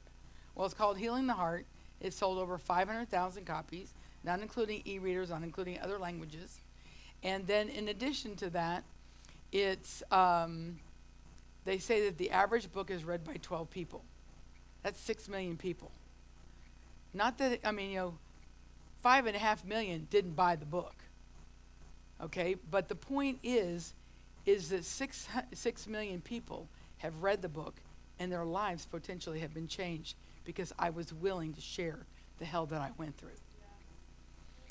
Well, it's called Healing the Heart. It's sold over 500,000 copies, not including e-readers, not including other languages. And then in addition to that, it's, they say that the average book is read by 12 people. That's 6 million people. Not that, 5.5 million didn't buy the book. Okay, but the point is that 6 million people have read the book and their lives potentially have been changed because I was willing to share the hell that I went through.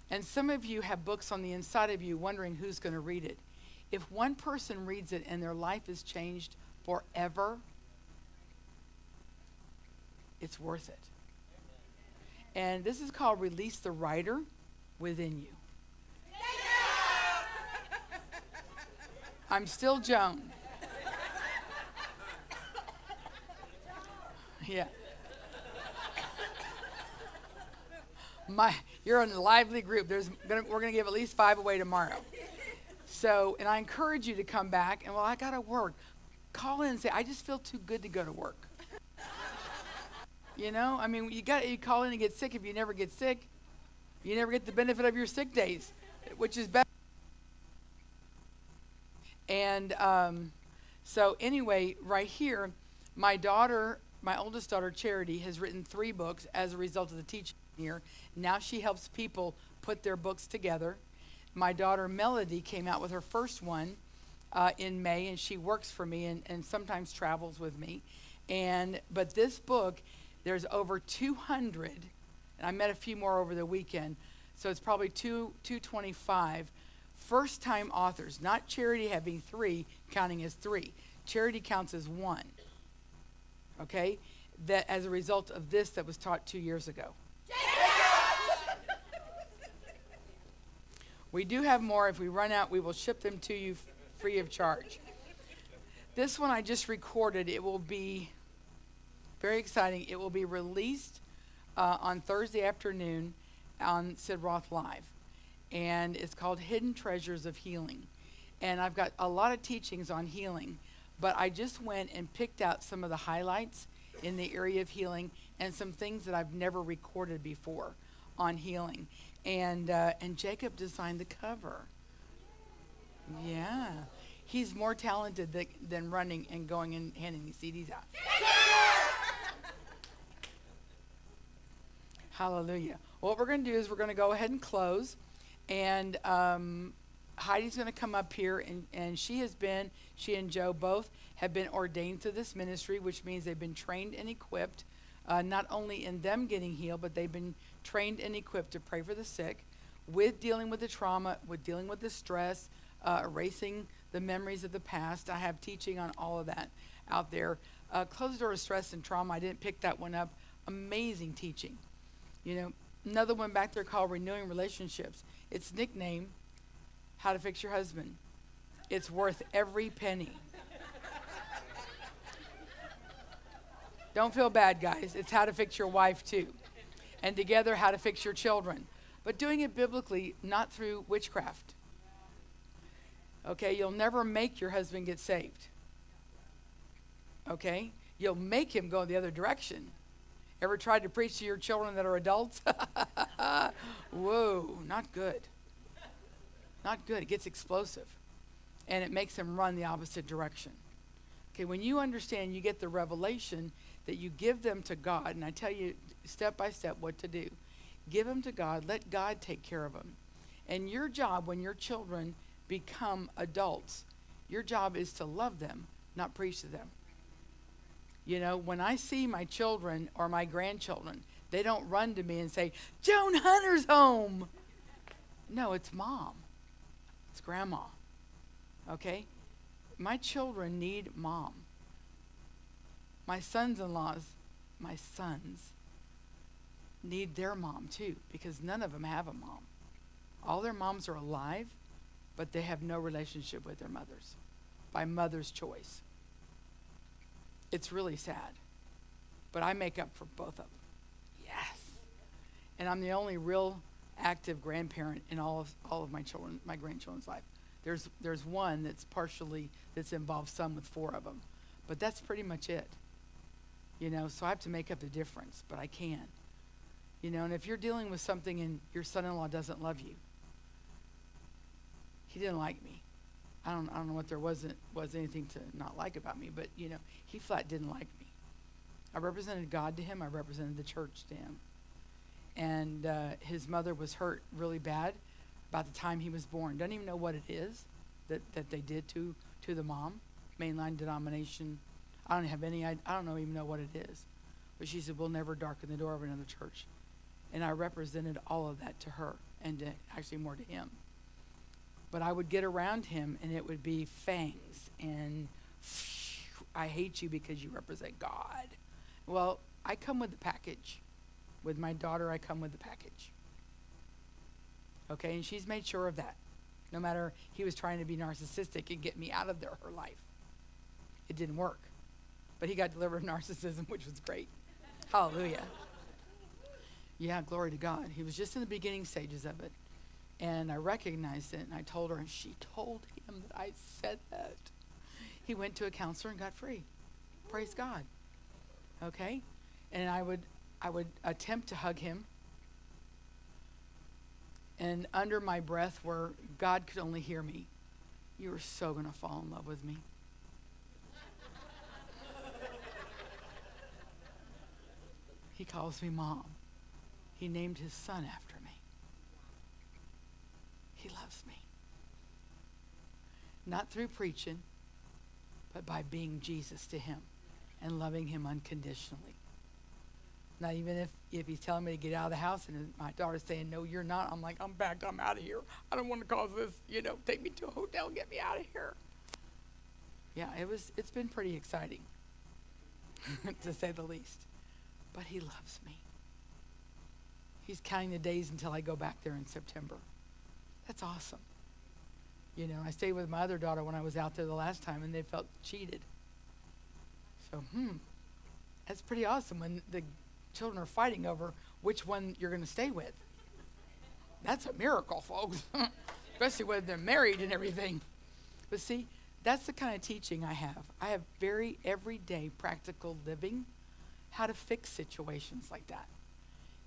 And some of you have books on the inside of you wondering who's going to read it. If one person reads it and their life is changed forever, it's worth it. And this is called Release the Writer Within You. I'm still Joan. Yeah. You're in a lively group. We're going to give at least 5 away tomorrow. So, and I encourage you to come back. And, well, I got to work. Call in and say, I just feel too good to go to work. You know, I mean, you call in and get sick. If you never get sick, you never get the benefit of your sick days, which is better. And so anyway, right here, my oldest daughter, Charity, has written 3 books as a result of the teaching here. Now she helps people put their books together. My daughter, Melody, came out with her first one in May, and she works for me and sometimes travels with me. But this book, there's over 200, and I met a few more over the weekend, so it's probably 225. First-time authors, not Charity having 3, counting as 3. Charity counts as 1, okay, that as a result of this that was taught 2 years ago. We do have more. If we run out, we will ship them to you free of charge. This one I just recorded. It will be very exciting. It will be released on Thursday afternoon on Sid Roth Live. And it's called Hidden Treasures of Healing. And I've got a lot of teachings on healing, but I just went and picked out some of the highlights in the area of healing and some things that I've never recorded before on healing. And Jacob designed the cover. Yeah. He's more talented than running and going and handing these CDs out. Hallelujah. Well, what we're going to do is we're going to go ahead and close. And Heidi's going to come up here, and she and Joe both have been ordained to this ministry, which means they've been trained and equipped, not only in them getting healed, but they've been trained and equipped to pray for the sick, with dealing with the trauma, with dealing with the stress, erasing the memories of the past. I have teaching on all of that out there. Closed Door of Stress and Trauma, I didn't pick that one up. Amazing teaching. You know, another one back there called Renewing Relationships. Its nickname, How to Fix Your Husband. It's worth every penny. Don't feel bad, guys. It's How to Fix Your Wife, too. And together, How to Fix Your Children. But doing it biblically, not through witchcraft. Okay, you'll never make your husband get saved. Okay, you'll make him go the other direction. Ever tried to preach to your children that are adults? Whoa, not good. Not good. It gets explosive. And it makes them run the opposite direction. Okay, when you understand, you get the revelation that you give them to God. And I tell you step by step what to do. Give them to God. Let God take care of them. And your job when your children become adults, your job is to love them, not preach to them. You know, when I see my children or my grandchildren, they don't run to me and say, Joan Hunter's home. No, it's mom. It's grandma. Okay? My children need mom. My sons-in-laws, my sons, need their mom too, because none of them have a mom. All their moms are alive, but they have no relationship with their mothers, by mother's choice. It's really sad, but I make up for both of them. Yes. And I'm the only real active grandparent in all of my children, my grandchildren's life. There's one that's involved some with 4 of them, but that's pretty much it. You know, so I have to make up the difference, but I can. You know, and if you're dealing with something and your son-in-law doesn't love you, he didn't like me. I don't know what there was anything to not like about me, but, you know, he flat didn't like me. I represented God to him. I represented the church to him. And his mother was hurt really bad by the time he was born. Don't even know what it is that they did to the mom. Mainline denomination. I don't have any. I don't even know what it is. But she said, we'll never darken the door of another church. And I represented all of that to her, and to, actually more to him. But I would get around him, and it would be fangs. And I hate you because you represent God. Well, I come with the package. With my daughter, I come with the package. Okay, and she's made sure of that. No matter he was trying to be narcissistic and get me out of her life. It didn't work. But he got delivered of narcissism, which was great. Hallelujah. Yeah, glory to God. He was just in the beginning stages of it. And I recognized it, and I told her, and she told him that I said that. He went to a counselor and got free. Praise God. Okay? And I would attempt to hug him. And under my breath where God could only hear me, you are so going to fall in love with me. He calls me Mom. He named his son after me. He loves me. Not through preaching, but by being Jesus to him and loving him unconditionally. Now, even if he's telling me to get out of the house and my daughter's saying, no, you're not, I'm like, I'm back, I'm out of here. I don't want to cause this, you know, take me to a hotel, get me out of here. Yeah, it's been pretty exciting, to say the least. But he loves me. He's counting the days until I go back there in September. That's awesome. You know, I stayed with my other daughter when I was out there the last time, and they felt cheated. So, that's pretty awesome when the children are fighting over which one you're going to stay with. That's a miracle, folks, especially when they're married and everything. But see, that's the kind of teaching I have. I have very everyday practical living, how to fix situations like that,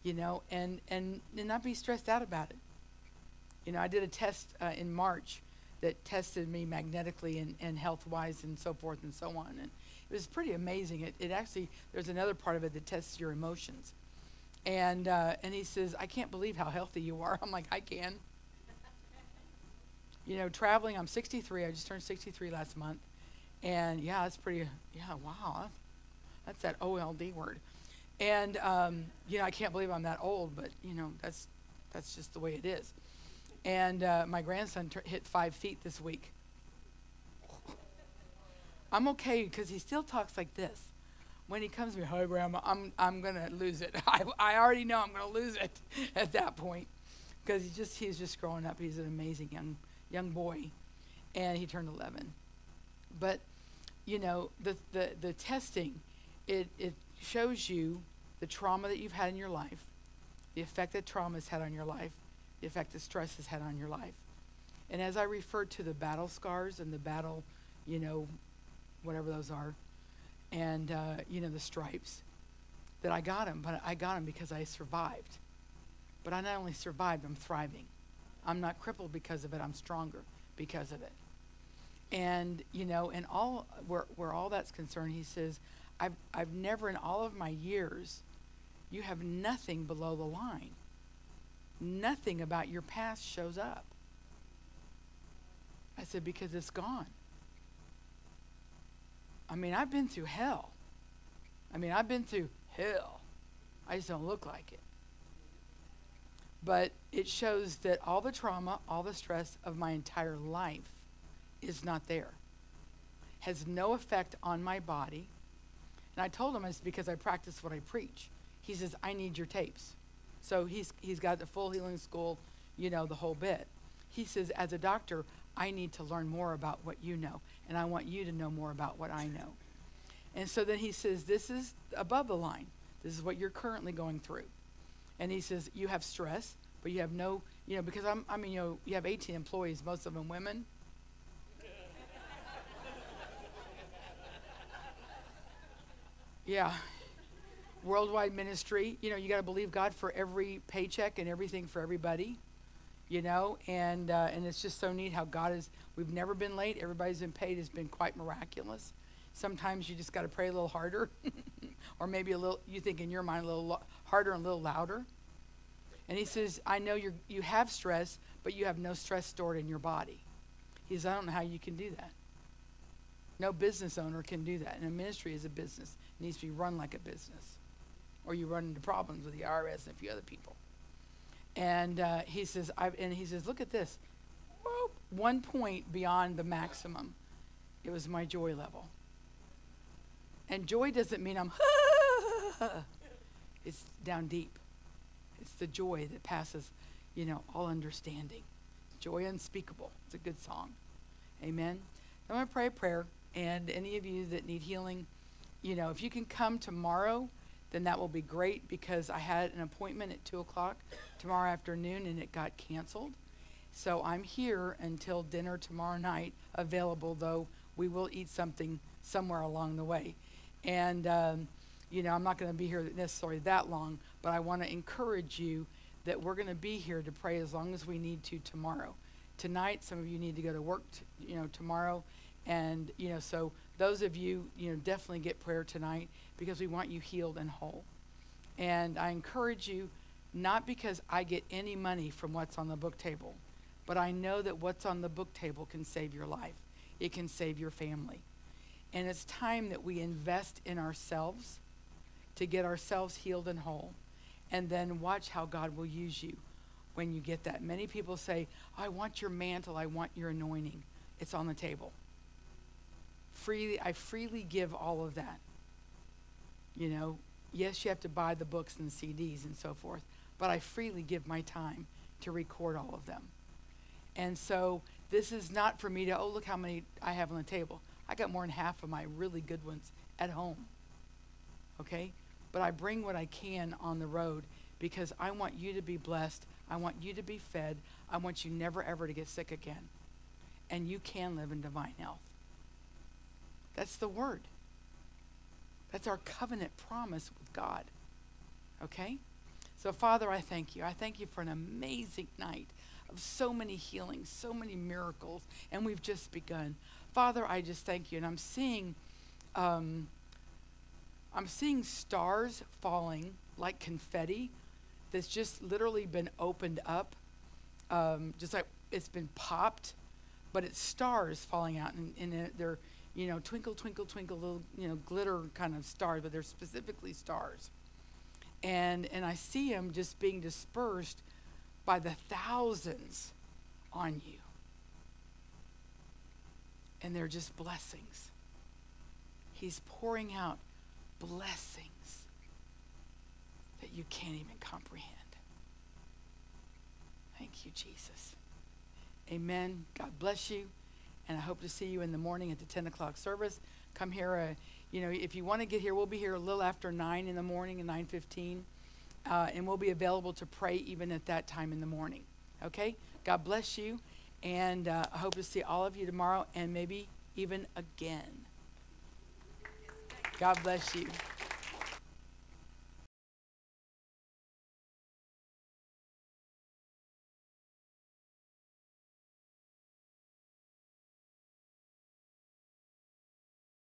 you know, and not be stressed out about it. You know, I did a test in March that tested me magnetically and health-wise and so forth and so on. And it was pretty amazing. It actually, there's another part of it that tests your emotions. And he says, I can't believe how healthy you are. I'm like, I can. You know, traveling, I'm 63. I just turned 63 last month. And, yeah, that's pretty, yeah, wow. That's that OLD word. And, you know, I can't believe I'm that old, but, you know, that's just the way it is. And my grandson hit 5 feet this week. I'm okay because he still talks like this. When he comes to me, hi, Grandma, I'm going to lose it. I already know I'm going to lose it at that point because he's just growing up. He's an amazing young boy, and he turned 11. But, you know, the testing, it shows you the trauma that you've had in your life, the effect that trauma has had on your life, the effect that stress has had on your life. And as I referred to the battle scars and the battle, you know, whatever those are, and, you know, the stripes, that I got them, but I got them because I survived. But I not only survived, I'm thriving. I'm not crippled because of it, I'm stronger because of it. And, you know, and all, where all that's concerned, he says, I've never in all of my years, you have nothing below the line. Nothing about your past shows up. I said, because it's gone. I mean, I've been through hell. I mean, I've been through hell. I just don't look like it. But it shows that all the trauma, all the stress of my entire life is not there. Has no effect on my body. And I told him it's because I practice what I preach. He says, I need your tapes. So he's got the full healing school, you know, the whole bit. He says, as a doctor, I need to learn more about what you know, and I want you to know more about what I know. And so then he says, this is above the line. This is what you're currently going through. And he says, you have stress, but you have no, you know, because I mean, you know, you have 18 employees, most of them women. Yeah. Worldwide ministry, you know, you got to believe God for every paycheck and everything for everybody, you know, and it's just so neat how God is, we've never been late, everybody's been paid, has been quite miraculous. Sometimes you just got to pray a little harder, or maybe a little, you think in your mind, a little harder and a little louder. And he says, I know you have stress, but you have no stress stored in your body. He says, I don't know how you can do that. No business owner can do that. And a ministry is a business. It needs to be run like a business, or you run into problems with the IRS and a few other people. And he says, look at this. Whoop, 1 point beyond the maximum. It was my joy level. And joy doesn't mean I'm, it's down deep. It's the joy that passes, you know, all understanding. Joy unspeakable. It's a good song. Amen. I'm going to pray a prayer. And any of you that need healing, you know, if you can come tomorrow, then that will be great, because I had an appointment at 2 o'clock tomorrow afternoon, and it got canceled. So I'm here until dinner tomorrow night, available, though we will eat something somewhere along the way. And, you know, I'm not going to be here necessarily that long, but I want to encourage you that we're going to be here to pray as long as we need to tomorrow. Tonight, some of you need to go to work, you know, tomorrow. And, you know, so those of you, you know, definitely get prayer tonight, because we want you healed and whole. And I encourage you, not because I get any money from what's on the book table, but I know that what's on the book table can save your life. It can save your family. And it's time that we invest in ourselves to get ourselves healed and whole. And then watch how God will use you when you get that. Many people say, I want your mantle, I want your anointing. It's on the table. I freely give all of that. You know, yes, you have to buy the books and the CDs and so forth, but I freely give my time to record all of them. And so this is not for me to, oh, look how many I have on the table. I got more than half of my really good ones at home, okay? But I bring what I can on the road, because I want you to be blessed. I want you to be fed. I want you never, ever to get sick again. And you can live in divine health. That's the word. That's our covenant promise with God, okay? So, Father, I thank you. I thank you for an amazing night of so many healings, so many miracles, and we've just begun. Father, I just thank you, and I'm seeing stars falling like confetti that's just literally been opened up, just like it's been popped, but it's stars falling out, and they're, you know, twinkle, twinkle, twinkle, little, you know, glitter kind of stars, but they're specifically stars. And I see them just being dispersed by the thousands on you. And they're just blessings. He's pouring out blessings that you can't even comprehend. Thank you, Jesus. Amen. God bless you. And I hope to see you in the morning at the 10 o'clock service. Come here, you know, if you want to get here, we'll be here a little after 9 in the morning, at 9:15. And we'll be available to pray even at that time in the morning. Okay? God bless you. And I hope to see all of you tomorrow, and maybe even again. God bless you.